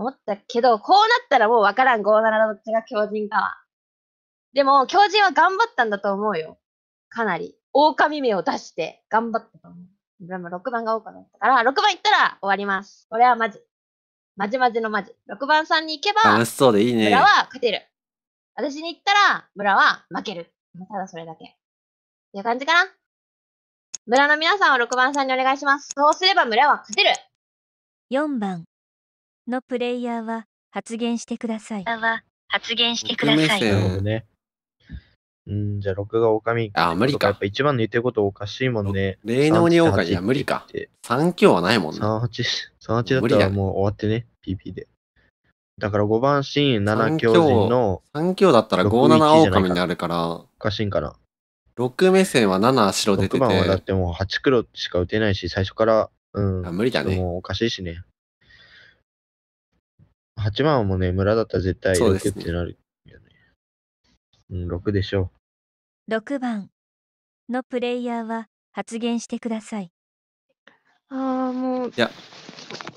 思ったけど、こうなったらもうわからん、5-7どっちが強靭かは。でも、強靭は頑張ったんだと思うよ。かなり。狼目を出して、頑張ったと思う。でも6番が多かったから、6番いったら終わります。これはマジ。マジマジのマジ。6番さんに行けば、楽しそうでいいね。村は勝てる。私に行ったら、村は負ける。ただそれだけ。っていう感じかな。村の皆さんを6番さんにお願いします。そうすれば村は勝てる。4番のプレイヤーは発言してください。発言してください。なるほどね。じゃあ6が狼。あ、無理か。やっぱ1番の言ってることおかしいもんね。霊能に狼じゃ無理か。3強はないもんね。3、8だったらもう終わってね、PP で。だから5番シーン、7強人の。3強だったら5、7狼になるから。おかしいんかな。6目線は7白出てて。6番はだってもう8黒しか打てないし、最初から、無理だね。もうおかしいしね。8番はもうね、村だったら絶対6ってなる。6でしょう。6番のプレイヤーは発言してください。もうちょっ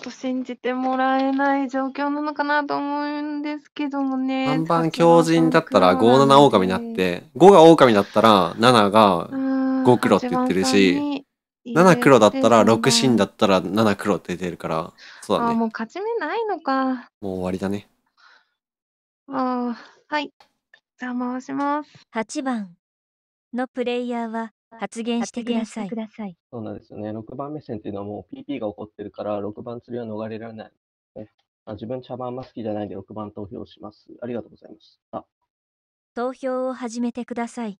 と信じてもらえない状況なのかなと思うんですけどもね。3番強靭だったら5、7狼になって、5が狼だったら7が5黒って言ってるし、7黒だったら6芯だったら7黒って出てるから、そうだね。もう勝ち目ないのか。もう終わりだね。はい。じゃあ回します。8番のプレイヤーは発言してください。そうなんですよね。6番目線っていうのはもう PP が起こってるから6番釣りは逃れられない、ね。自分茶番あんま好きじゃないんで6番投票します。ありがとうございました。投票を始めてください。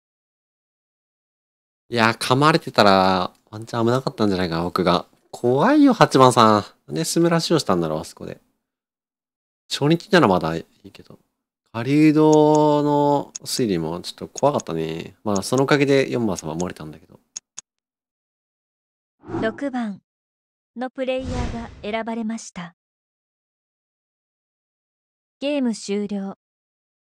いやー、噛まれてたらワンチャン危なかったんじゃないかな、僕が。怖いよ、8番さん。なんでスムラシをしたんだろう、あそこで。初日ならまだいいけど。狩人の推理もちょっと怖かったね。まあ、そのおかげで4番様漏れたんだけど。6番のプレイヤーが選ばれました。ゲーム終了。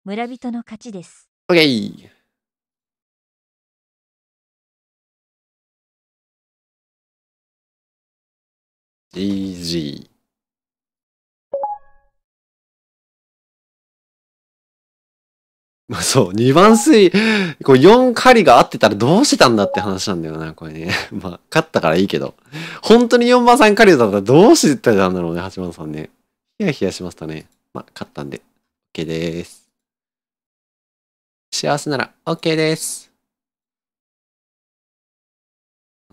村人の勝ちです。OK！GG。まあそう、2番推理、こう4狩りが合ってたらどうしてたんだって話なんだよな、これね。まあ、勝ったからいいけど。本当に4番さん狩りだったらどうしてたんだろうね、8番さんね。ヒヤヒヤしましたね。まあ、勝ったんで、OK です。幸せなら OK です。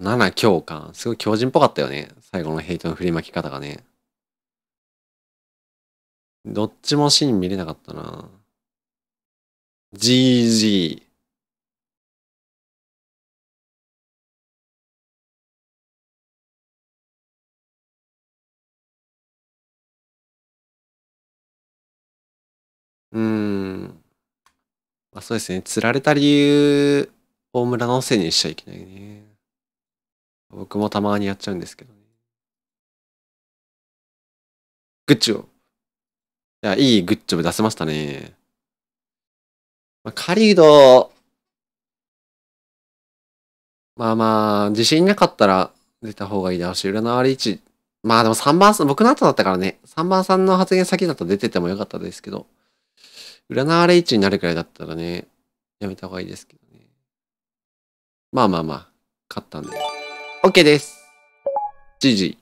7強感。すごい強人っぽかったよね。最後のヘイトの振りまき方がね。どっちもシーン見れなかったな。GG。まあそうですね。釣られた理由を村のせいにしちゃいけないね。僕もたまにやっちゃうんですけどね。グッジョブ。いや、いいグッジョブ出せましたね。まあ、狩人、まあまあ、自信なかったら出た方がいいだろうし、占われ位置。まあでも3番さん、僕の後だったからね、3番さんの発言先だと出ててもよかったですけど、占われ位置になるくらいだったらね、やめた方がいいですけどね。まあまあまあ、勝ったんで。OK です。GG。